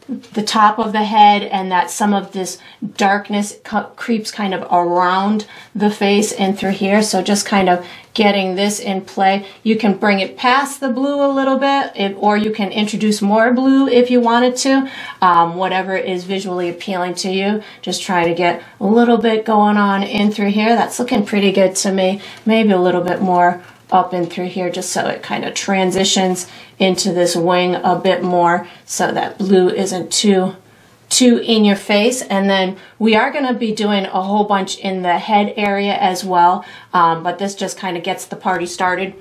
the top of the head, and that some of this darkness creeps kind of around the face and through here. So just kind of getting this in play. You can bring it past the blue a little bit, it, or you can introduce more blue if you wanted to. Um, whatever is visually appealing to you, just try to get a little bit going on in through here. That's looking pretty good to me. Maybe a little bit more up and through here, just so it kind of transitions into this wing a bit more, so that blue isn't too too in your face. And then we are going to be doing a whole bunch in the head area as well, um, but this just kind of gets the party started.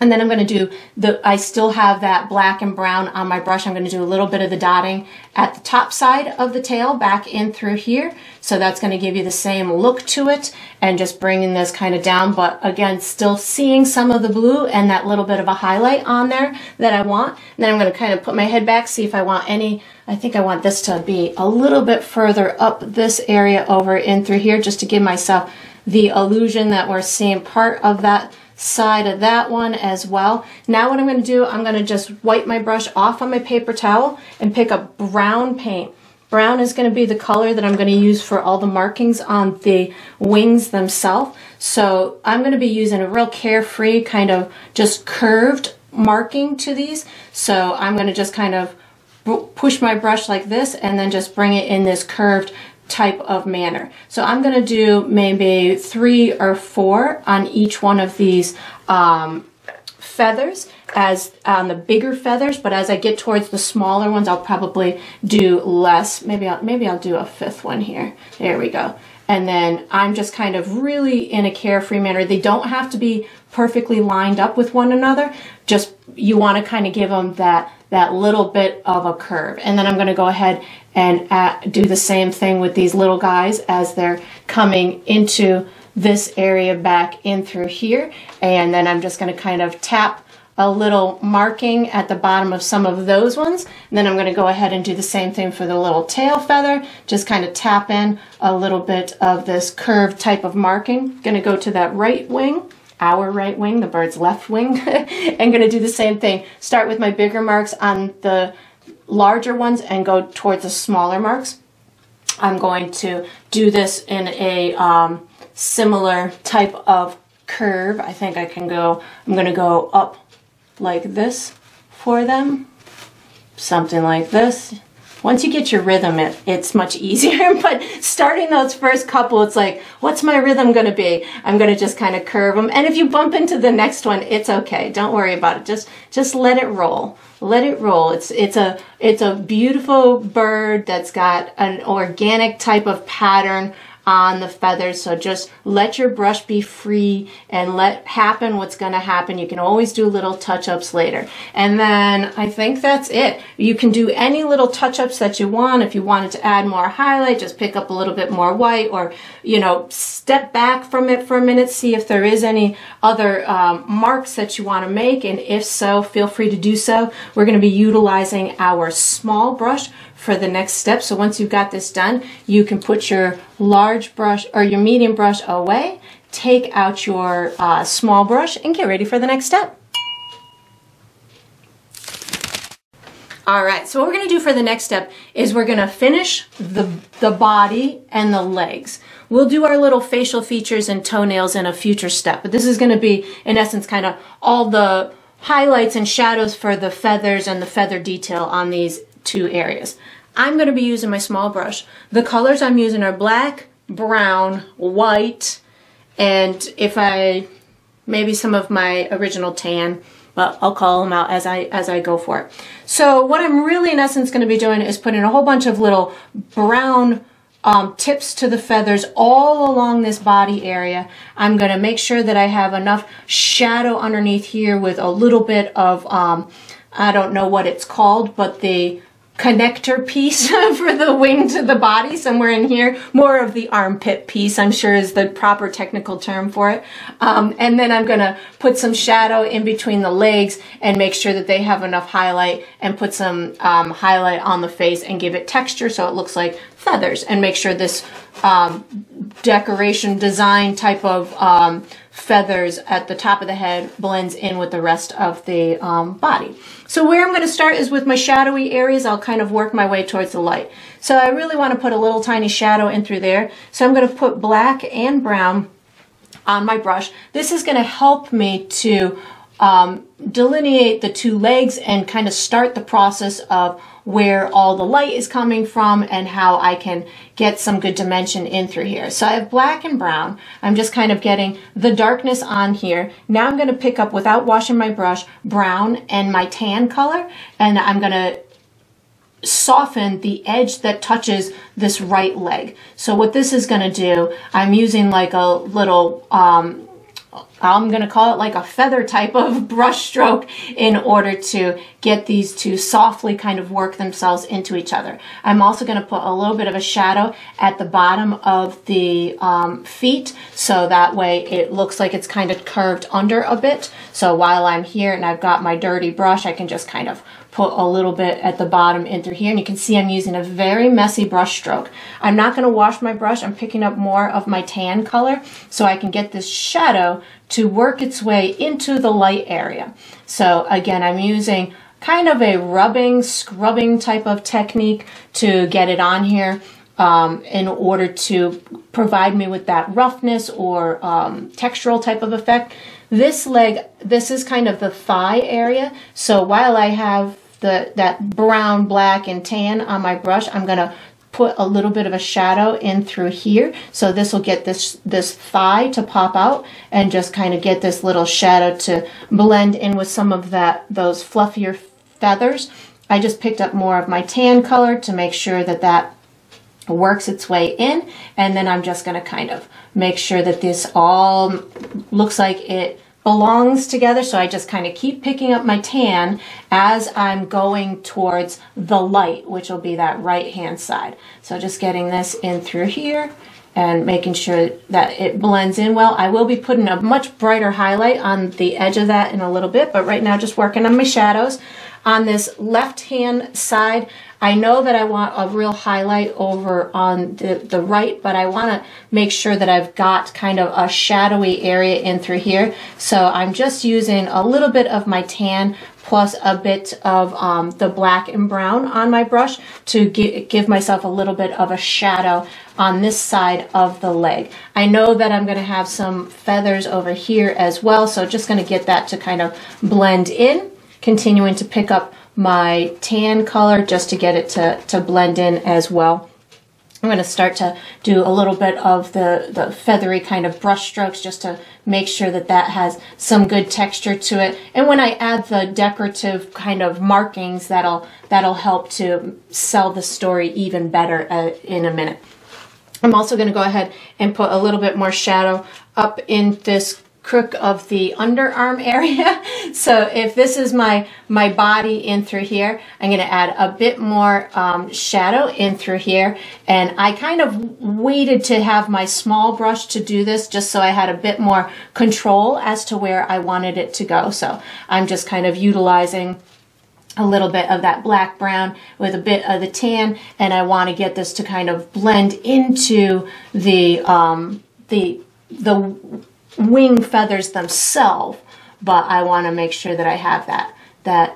And then I'm going to do the, I still have that black and brown on my brush. I'm going to do a little bit of the dotting at the top side of the tail back in through here. So that's going to give you the same look to it, and just bringing this kind of down. But again, still seeing some of the blue and that little bit of a highlight on there that I want. And then I'm going to kind of put my head back, see if I want any, I think I want this to be a little bit further up this area over in through here, just to give myself the illusion that we're seeing part of that side of that one as well. Now what I'm going to do, I'm going to just wipe my brush off on my paper towel and pick up brown paint. Brown is going to be the color that I'm going to use for all the markings on the wings themselves. So I'm going to be using a real carefree kind of just curved marking to these. So I'm going to just kind of push my brush like this and then just bring it in this curved type of manner. So I'm going to do maybe three or four on each one of these um, feathers, as on the bigger feathers, but as I get towards the smaller ones, I'll probably do less. Maybe I'll, maybe I'll do a fifth one here. There we go. And then I'm just kind of really in a carefree manner. They don't have to be perfectly lined up with one another. Just you want to kind of give them that that little bit of a curve. And then I'm going to go ahead and at, do the same thing with these little guys as they're coming into this area back in through here. And then I'm just going to kind of tap a little marking at the bottom of some of those ones. And then I'm going to go ahead and do the same thing for the little tail feather. Just kind of tap in a little bit of this curved type of marking. Going to go to that right wing, our right wing, the bird's left wing, and going to do the same thing. Start with my bigger marks on the larger ones and go towards the smaller marks. I'm going to do this in a um, similar type of curve. I think I can go, I'm going to go up like this for them, something like this. Once you get your rhythm, it, it's much easier, but starting those first couple, it's like, what's my rhythm going to be? I'm going to just kind of curve them. And if you bump into the next one, it's okay. Don't worry about it. Just, just let it roll. Let it roll. It's, it's a, it's a beautiful bird that's got an organic type of pattern on the feathers. So just let your brush be free and let happen what's going to happen. You can always do little touch-ups later. And then I think that's it. You can do any little touch-ups that you want. If you wanted to add more highlight, just pick up a little bit more white, or, you know, step back from it for a minute, see if there is any other um, marks that you want to make. And if so, feel free to do so. We're going to be utilizing our small brush for the next step. So once you've got this done, you can put your large brush or your medium brush away, take out your uh, small brush, and get ready for the next step. All right, so what we're going to do for the next step is we're going to finish the, the body and the legs. We'll do our little facial features and toenails in a future step, but this is going to be, in essence, kind of all the highlights and shadows for the feathers and the feather detail on these two areas. I'm going to be using my small brush. The colors I'm using are black, brown, white, and if I, maybe some of my original tan, but I'll call them out as I, as I go for it. So what I'm really in essence going to be doing is putting a whole bunch of little brown um, tips to the feathers all along this body area. I'm going to make sure that I have enough shadow underneath here with a little bit of, um, I don't know what it's called, but the connector piece for the wing to the body, somewhere in here, more of the armpit piece, I'm sure is the proper technical term for it. Um, and then I'm going to put some shadow in between the legs and make sure that they have enough highlight, and put some um, highlight on the face and give it texture so it looks like feathers, and make sure this um, decoration design type of um, feathers at the top of the head blends in with the rest of the um, body. So where I'm going to start is with my shadowy areas. I'll kind of work my way towards the light. So I really want to put a little tiny shadow in through there. So I'm going to put black and brown on my brush. This is going to help me to um, delineate the two legs and kind of start the process of where all the light is coming from and how I can get some good dimension in through here. So I have black and brown. I'm just kind of getting the darkness on here. Now I'm going to pick up, without washing my brush, brown and my tan color, and I'm going to soften the edge that touches this right leg. So what this is going to do, I'm using like a little, um, I'm going to call it like a feather type of brush stroke in order to get these to softly kind of work themselves into each other. I'm also going to put a little bit of a shadow at the bottom of the um, feet, so that way it looks like it's kind of curved under a bit. So while I'm here and I've got my dirty brush, I can just kind of put a little bit at the bottom in through here, and you can see I'm using a very messy brush stroke. I'm not going to wash my brush. I'm picking up more of my tan color so I can get this shadow to work its way into the light area. So again, I'm using kind of a rubbing, scrubbing type of technique to get it on here um, in order to provide me with that roughness or um, textural type of effect. This leg, this is kind of the thigh area. So while I have the that brown, black, and tan on my brush, I'm going to put a little bit of a shadow in through here. So this will get this, this thigh to pop out and just kind of get this little shadow to blend in with some of that those fluffier feathers. I just picked up more of my tan color to make sure that that works its way in. And then I'm just going to kind of make sure that this all looks like it belongs together. So I just kind of keep picking up my tan as I'm going towards the light, which will be that right hand side. So just getting this in through here and making sure that it blends in well. I will be putting a much brighter highlight on the edge of that in a little bit, but right now just working on my shadows. On this left hand side, I know that I want a real highlight over on the, the right, but I want to make sure that I've got kind of a shadowy area in through here. So I'm just using a little bit of my tan plus a bit of um, the black and brown on my brush to gi- give myself a little bit of a shadow on this side of the leg. I know that I'm going to have some feathers over here as well, so just going to get that to kind of blend in, continuing to pick up my tan color just to get it to, to blend in as well. I'm going to start to do a little bit of the, the feathery kind of brush strokes just to make sure that that has some good texture to it. And when I add the decorative kind of markings, that'll, that'll help to sell the story even better uh, in a minute. I'm also going to go ahead and put a little bit more shadow up in this crook of the underarm area. So if this is my my body in through here, I'm going to add a bit more um, shadow in through here, and I kind of waited to have my small brush to do this just so I had a bit more control as to where I wanted it to go. So I'm just kind of utilizing a little bit of that black brown with a bit of the tan, and I want to get this to kind of blend into the um, the the wing feathers themselves, but I want to make sure that I have that that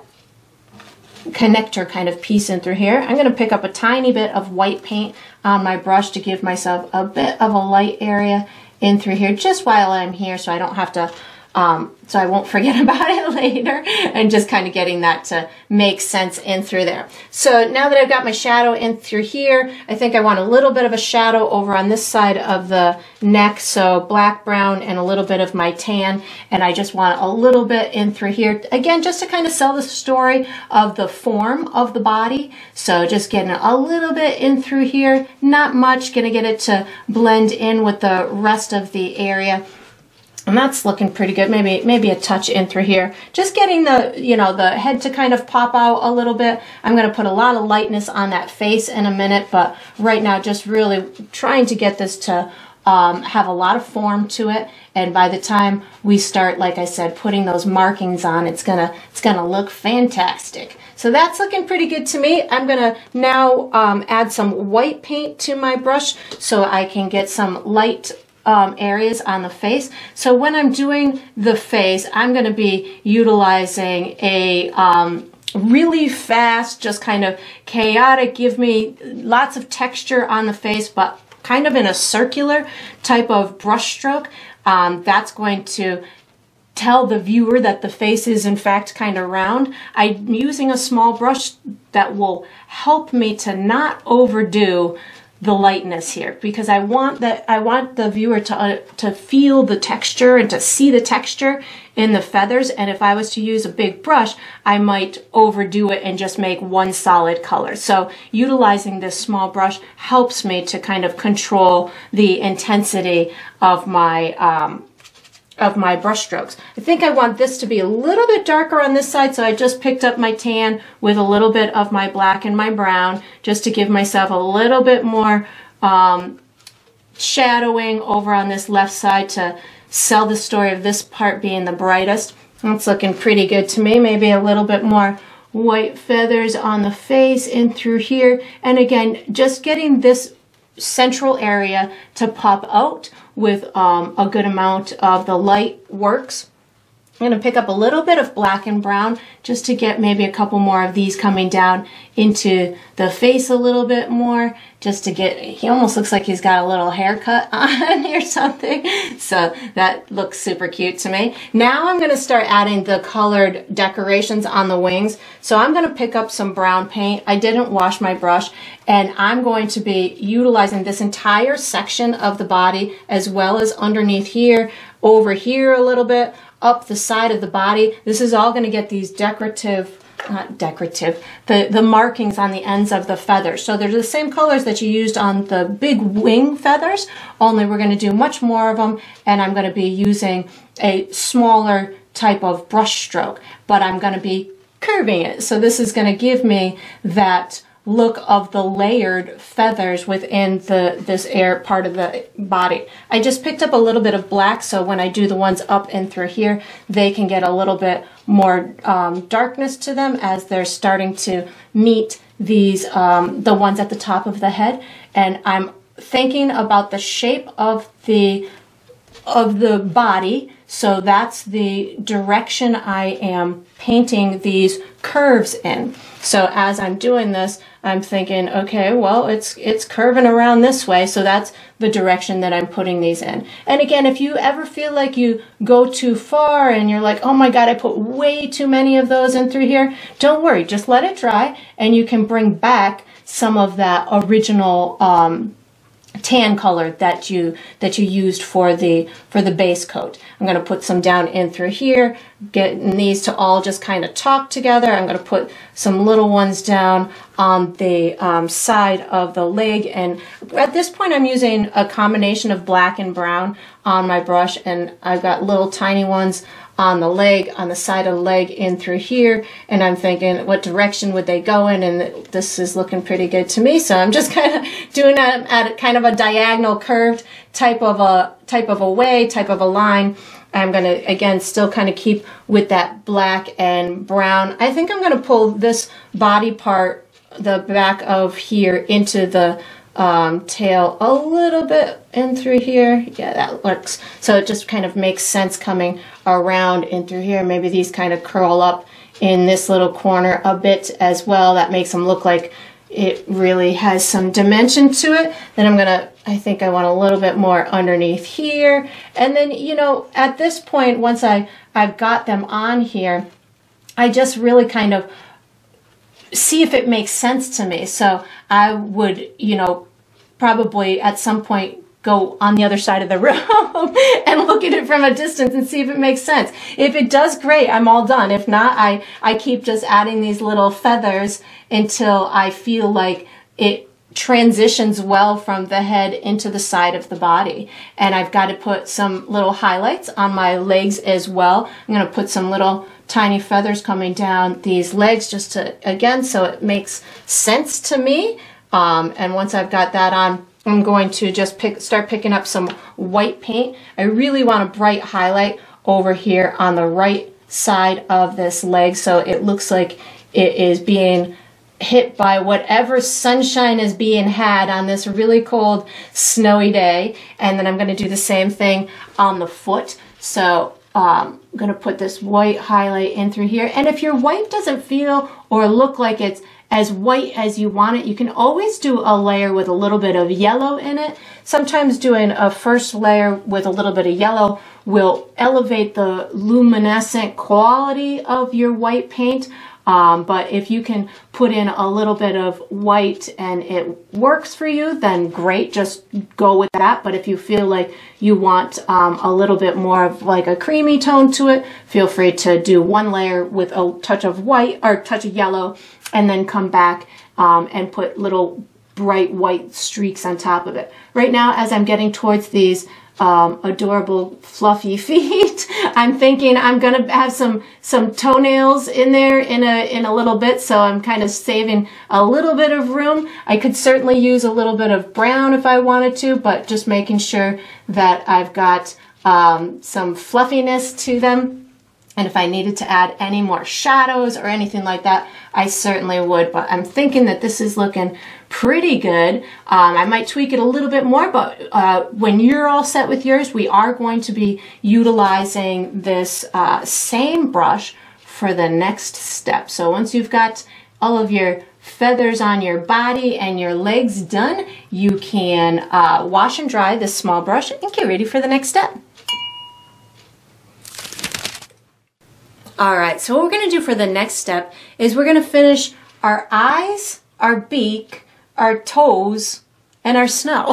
connector kind of piece in through here. I'm going to pick up a tiny bit of white paint on my brush to give myself a bit of a light area in through here just while I'm here, so I don't have to um, so I won't forget about it later, and just kind of getting that to make sense in through there. So now that I've got my shadow in through here, I think I want a little bit of a shadow over on this side of the neck, so black, brown, and a little bit of my tan, and I just want a little bit in through here, again, just to kind of sell the story of the form of the body. So just getting a little bit in through here, not much, gonna get it to blend in with the rest of the area. And that's looking pretty good. Maybe maybe a touch in through here. Just getting the, you know, the head to kind of pop out a little bit. I'm going to put a lot of lightness on that face in a minute, but right now just really trying to get this to um, have a lot of form to it. And by the time we start, like I said, putting those markings on, it's gonna it's gonna look fantastic. So that's looking pretty good to me. I'm gonna now um, add some white paint to my brush so I can get some light um, areas on the face. So when I'm doing the face, I'm gonna be utilizing a um, really fast, just kind of chaotic, give me lots of texture on the face, but kind of in a circular type of brush stroke. Um, that's going to tell the viewer that the face is in fact kind of round. I'm using a small brush that will help me to not overdo the lightness here, because I want that I want the viewer to uh, to feel the texture and to see the texture in the feathers. And if I was to use a big brush, I might overdo it and just make one solid color. So utilizing this small brush helps me to kind of control the intensity of my um, of my brush strokes. I think I want this to be a little bit darker on this side, so I just picked up my tan with a little bit of my black and my brown, just to give myself a little bit more um, shadowing over on this left side to sell the story of this part being the brightest. That's looking pretty good to me. Maybe a little bit more white feathers on the face in through here. And again, just getting this central area to pop out with um, a good amount of the light works. I'm going to pick up a little bit of black and brown just to get maybe a couple more of these coming down into the face a little bit more, just to get, he almost looks like he's got a little haircut on or something. So that looks super cute to me. Now I'm going to start adding the colored decorations on the wings. So I'm going to pick up some brown paint. I didn't wash my brush, and I'm going to be utilizing this entire section of the body, as well as underneath here, over here a little bit, up the side of the body. This is all going to get these decorative, not decorative, the, the markings on the ends of the feathers. So they're the same colors that you used on the big wing feathers, only we're going to do much more of them, and I'm going to be using a smaller type of brush stroke, but I'm going to be curving it. So this is going to give me that look of the layered feathers within the this air part of the body. I just picked up a little bit of black, so when I do the ones up and through here, they can get a little bit more um, darkness to them as they're starting to meet these um, the ones at the top of the head. And I'm thinking about the shape of the of the body, so that's the direction I am painting these curves in. So as I'm doing this, I'm thinking, okay, well, it's it's curving around this way, so that's the direction that I'm putting these in. And again, if you ever feel like you go too far and you're like, oh my God, I put way too many of those in through here, don't worry, just let it dry, and you can bring back some of that original um, tan color that you that you used for the for the base coat. I'm going to put some down in through here, getting these to all just kind of talk together. I'm going to put some little ones down on the um, side of the leg, and at this point I'm using a combination of black and brown on my brush, and I've got little tiny ones on the leg, on the side of the leg in through here, and I'm thinking what direction would they go in, and this is looking pretty good to me. So I'm just kind of doing that at kind of a diagonal curved type of a type of a way, type of a line. I'm going to, again, still kind of keep with that black and brown. I think I'm going to pull this body part, the back of here, into the um, tail a little bit in through here. Yeah, that looks, so it just kind of makes sense coming around in through here. Maybe these kind of curl up in this little corner a bit as well. That makes them look like it really has some dimension to it. Then I'm gonna, I think I want a little bit more underneath here. And then, you know, at this point, once I, I've got them on here, I just really kind of see if it makes sense to me. So I would, you know, probably at some point go on the other side of the room and look at it from a distance and see if it makes sense. If it does, great, I'm all done. If not, I, I keep just adding these little feathers until I feel like it transitions well from the head into the side of the body. And I've got to put some little highlights on my legs as well. I'm going to put some little tiny feathers coming down these legs just to, again, so it makes sense to me. Um, and once I've got that on, I'm going to just pick, start picking up some white paint. I really want a bright highlight over here on the right side of this leg, so it looks like It is being hit by whatever sunshine is being had on this really cold, snowy day. And then I'm going to do the same thing on the foot. So um, I'm going to put this white highlight in through here. And if your white doesn't feel or look like it's as white as you want it, you can always do a layer with a little bit of yellow in it. Sometimes doing a first layer with a little bit of yellow will elevate the luminescent quality of your white paint. Um, but if you can put in a little bit of white and it works for you, then great, just go with that. But if you feel like you want um, a little bit more of like a creamy tone to it, feel free to do one layer with a touch of white or touch of yellow and then come back um, and put little bright white streaks on top of it. Right now, as I'm getting towards these Um, adorable fluffy feet, I'm thinking I'm gonna have some some toenails in there in a in a little bit, so I'm kind of saving a little bit of room. I could certainly use a little bit of brown if I wanted to, but just making sure that I've got um, some fluffiness to them. And if I needed to add any more shadows or anything like that, I certainly would, but I'm thinking that this is looking pretty good. Um, I might tweak it a little bit more, but uh, when you're all set with yours, we are going to be utilizing this uh, same brush for the next step. So once you've got all of your feathers on your body and your legs done, you can uh, wash and dry this small brush and get ready for the next step. All right, so what we're gonna do for the next step is we're gonna finish our eyes, our beak, our toes, and our snow.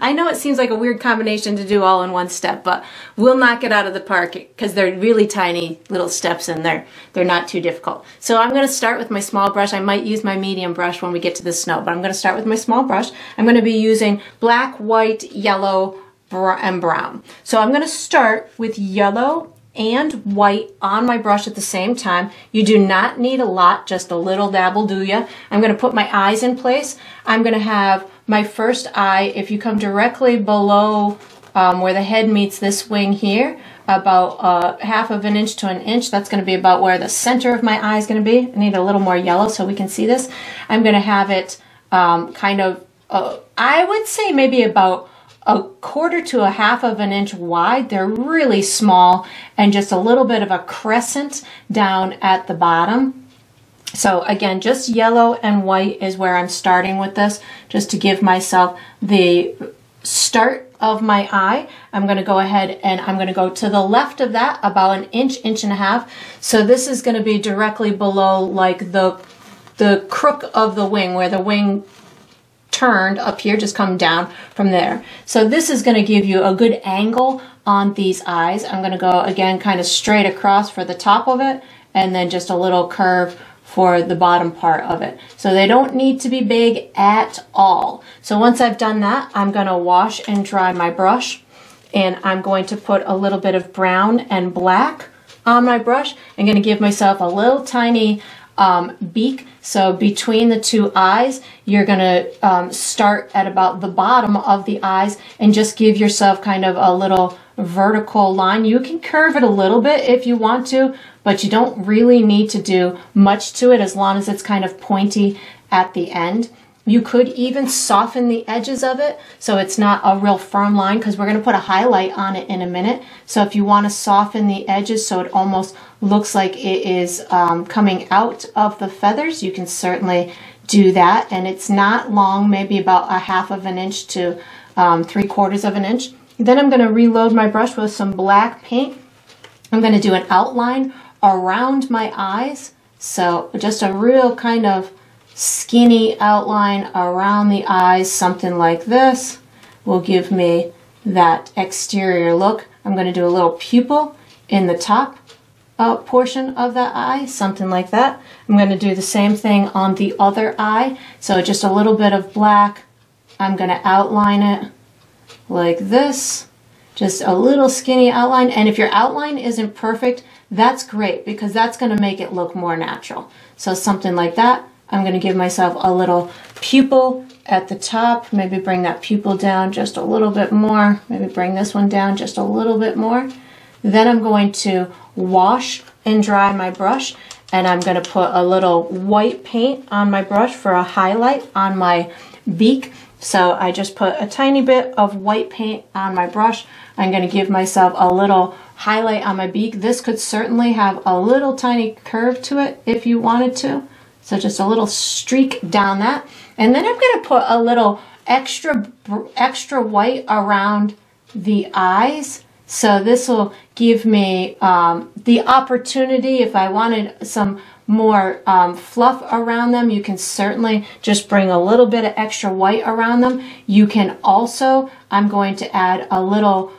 I know it seems like a weird combination to do all in one step, but we'll knock it out of the park because they're really tiny little steps and they're, they're not too difficult. So I'm gonna start with my small brush. I might use my medium brush when we get to the snow, but I'm gonna start with my small brush. I'm gonna be using black, white, yellow, and brown. So I'm gonna start with yellow and white on my brush at the same time. You do not need a lot, just a little dabble, do ya? I'm gonna put my eyes in place. I'm gonna have my first eye, if you come directly below um, where the head meets this wing here, about uh, half of an inch to an inch, that's gonna be about where the center of my eye is gonna be. I need a little more yellow so we can see this. I'm gonna have it um, kind of, uh, I would say maybe about a quarter to a half of an inch wide. They're really small, and just a little bit of a crescent down at the bottom. So again, just yellow and white is where I'm starting with this, just to give myself the start of my eye. I'm gonna go ahead and I'm gonna go to the left of that about an inch, inch and a half. So this is gonna be directly below like the, the crook of the wing, where the wing turned up here, just come down from there. So this is going to give you a good angle on these eyes. I'm going to go again kind of straight across for the top of it, and then just a little curve for the bottom part of it. So they don't need to be big at all. So once I've done that, I'm going to wash and dry my brush, and I'm going to put a little bit of brown and black on my brush. I'm going to give myself a little tiny Um, beak. So between the two eyes, you're gonna um, start at about the bottom of the eyes and just give yourself kind of a little vertical line. You can curve it a little bit if you want to, but you don't really need to do much to it as long as it's kind of pointy at the end. You could even soften the edges of it so it's not a real firm line, because we're going to put a highlight on it in a minute. So if you want to soften the edges so it almost looks like it is um, coming out of the feathers, you can certainly do that. And it's not long, maybe about a half of an inch to um, three quarters of an inch. Then I'm going to reload my brush with some black paint. I'm going to do an outline around my eyes. So just a real kind of skinny outline around the eyes, something like this will give me that exterior look. I'm going to do a little pupil in the top uh, portion of that eye, something like that. I'm going to do the same thing on the other eye. So just a little bit of black. I'm going to outline it like this. Just a little skinny outline. And if your outline isn't perfect, that's great, because that's going to make it look more natural. So something like that. I'm going to give myself a little pupil at the top, maybe bring that pupil down just a little bit more, maybe bring this one down just a little bit more. Then I'm going to wash and dry my brush, and I'm going to put a little white paint on my brush for a highlight on my beak. So I just put a tiny bit of white paint on my brush. I'm going to give myself a little highlight on my beak. This could certainly have a little tiny curve to it if you wanted to. So just a little streak down that. And then I'm going to put a little extra, extra white around the eyes. So this will give me um, the opportunity, if I wanted some more um, fluff around them, you can certainly just bring a little bit of extra white around them. You can also, I'm going to add a little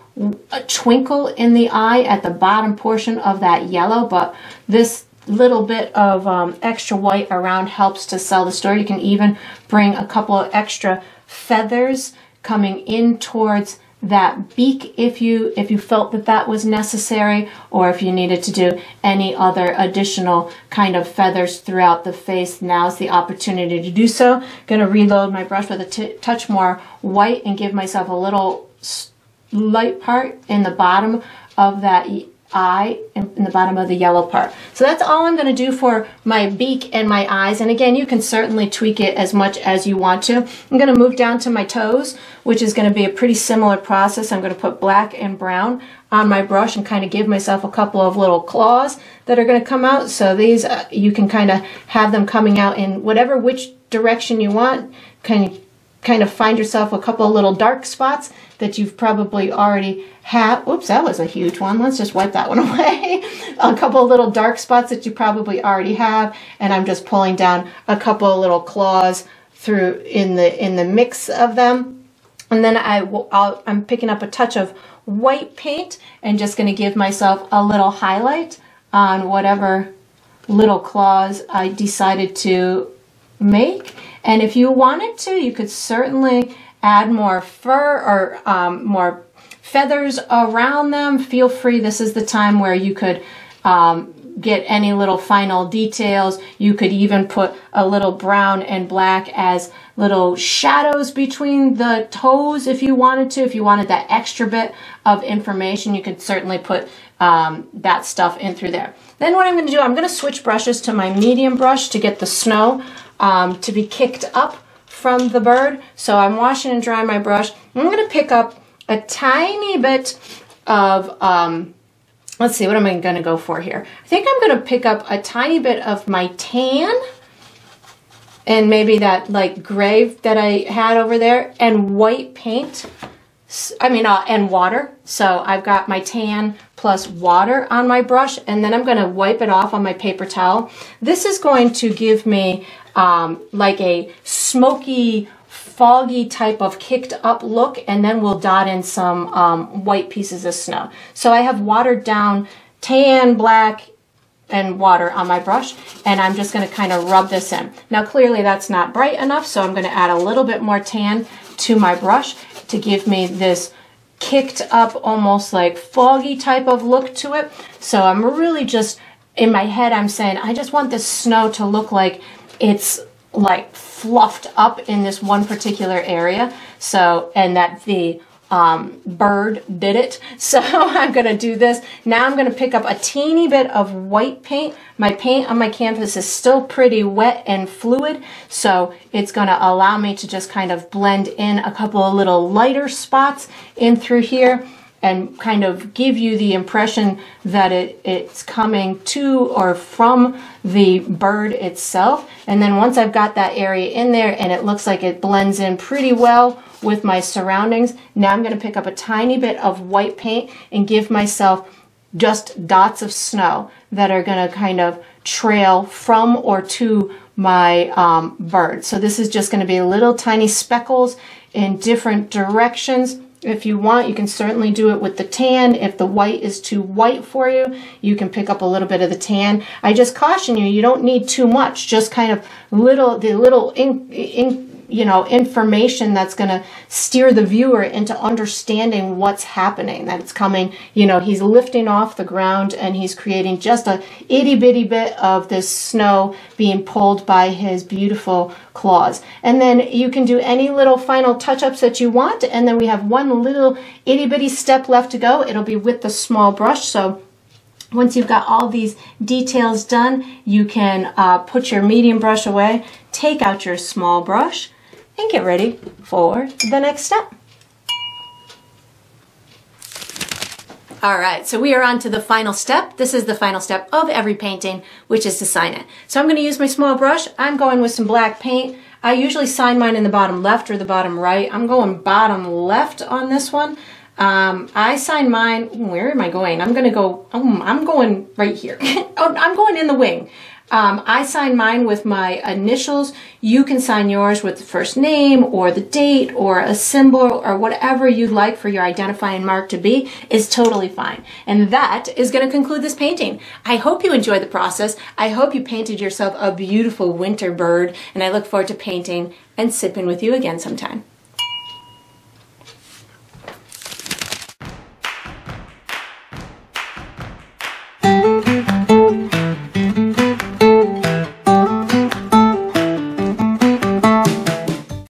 a twinkle in the eye at the bottom portion of that yellow, but this little bit of um, extra white around helps to sell the story. You can even bring a couple of extra feathers coming in towards that beak if you if you felt that that was necessary, or if you needed to do any other additional kind of feathers throughout the face, now's the opportunity to do so. Going to reload my brush with a t touch more white and give myself a little light part in the bottom of that eye, in the bottom of the yellow part. So that's all I'm going to do for my beak and my eyes, and again, you can certainly tweak it as much as you want to. I'm going to move down to my toes, which is going to be a pretty similar process. I'm going to put black and brown on my brush and kind of give myself a couple of little claws that are going to come out. So these, uh, you can kind of have them coming out in whatever which direction you want. Kind of kind of find yourself a couple of little dark spots that you've probably already had. Oops, that was a huge one. Let's just wipe that one away. A couple of little dark spots that you probably already have, and I'm just pulling down a couple of little claws through in the in the mix of them. And then I will, I'll, I'm picking up a touch of white paint and just going to give myself a little highlight on whatever little claws I decided to make. And if you wanted to, you could certainly add more fur or um, more feathers around them. Feel free, this is the time where you could um, get any little final details. You could even put a little brown and black as little shadows between the toes if you wanted to. If you wanted that extra bit of information, you could certainly put um, that stuff in through there. Then what I'm going to do, I'm going to switch brushes to my medium brush to get the snow Um, to be kicked up from the bird. So I'm washing and drying my brush. I'm going to pick up a tiny bit of, um, let's see, what am I going to go for here? I think I'm going to pick up a tiny bit of my tan and maybe that like gray that I had over there, and white paint, I mean, uh, and water. So I've got my tan plus water on my brush, and then I'm going to wipe it off on my paper towel. This is going to give me Um, like a smoky, foggy type of kicked up look, and then we'll dot in some um, white pieces of snow. So I have watered down tan, black, and water on my brush, and I'm just going to kind of rub this in. Now clearly that's not bright enough, so I'm going to add a little bit more tan to my brush to give me this kicked up, almost like foggy type of look to it. So I'm really just, in my head I'm saying, I just want this snow to look like it's like fluffed up in this one particular area. So, and that the um, bird did it. So I'm going to do this. Now I'm going to pick up a teeny bit of white paint. My paint on my canvas is still pretty wet and fluid, so it's going to allow me to just kind of blend in a couple of little lighter spots in through here and kind of give you the impression that it, it's coming to or from the bird itself. And then once I've got that area in there and it looks like it blends in pretty well with my surroundings, now I'm going to pick up a tiny bit of white paint and give myself just dots of snow that are going to kind of trail from or to my um, bird. So this is just going to be little tiny speckles in different directions. If you want, you can certainly do it with the tan. If the white is too white for you, you can pick up a little bit of the tan. I just caution you, you don't need too much, just kind of little, the little in, in, you know, information that's going to steer the viewer into understanding what's happening, that it's coming, you know, he's lifting off the ground and he's creating just a itty bitty bit of this snow being pulled by his beautiful claws. And then you can do any little final touch-ups that you want, and then we have one little itty bitty step left to go. It'll be with the small brush, so Once you've got all these details done, you can uh, put your medium brush away, take out your small brush, and get ready for the next step. All right, so we are on to the final step. This is the final step of every painting, which is to sign it. So I'm gonna use my small brush. I'm going with some black paint. I usually sign mine in the bottom left or the bottom right. I'm going bottom left on this one. Um, I sign mine, where am I going? I'm gonna go, um, I'm going right here. Oh, I'm going in the wing. Um, I sign mine with my initials. You can sign yours with the first name or the date or a symbol or whatever you'd like for your identifying mark to be is totally fine. And that is going to conclude this painting. I hope you enjoyed the process. I hope you painted yourself a beautiful winter bird, and I look forward to painting and sipping with you again sometime.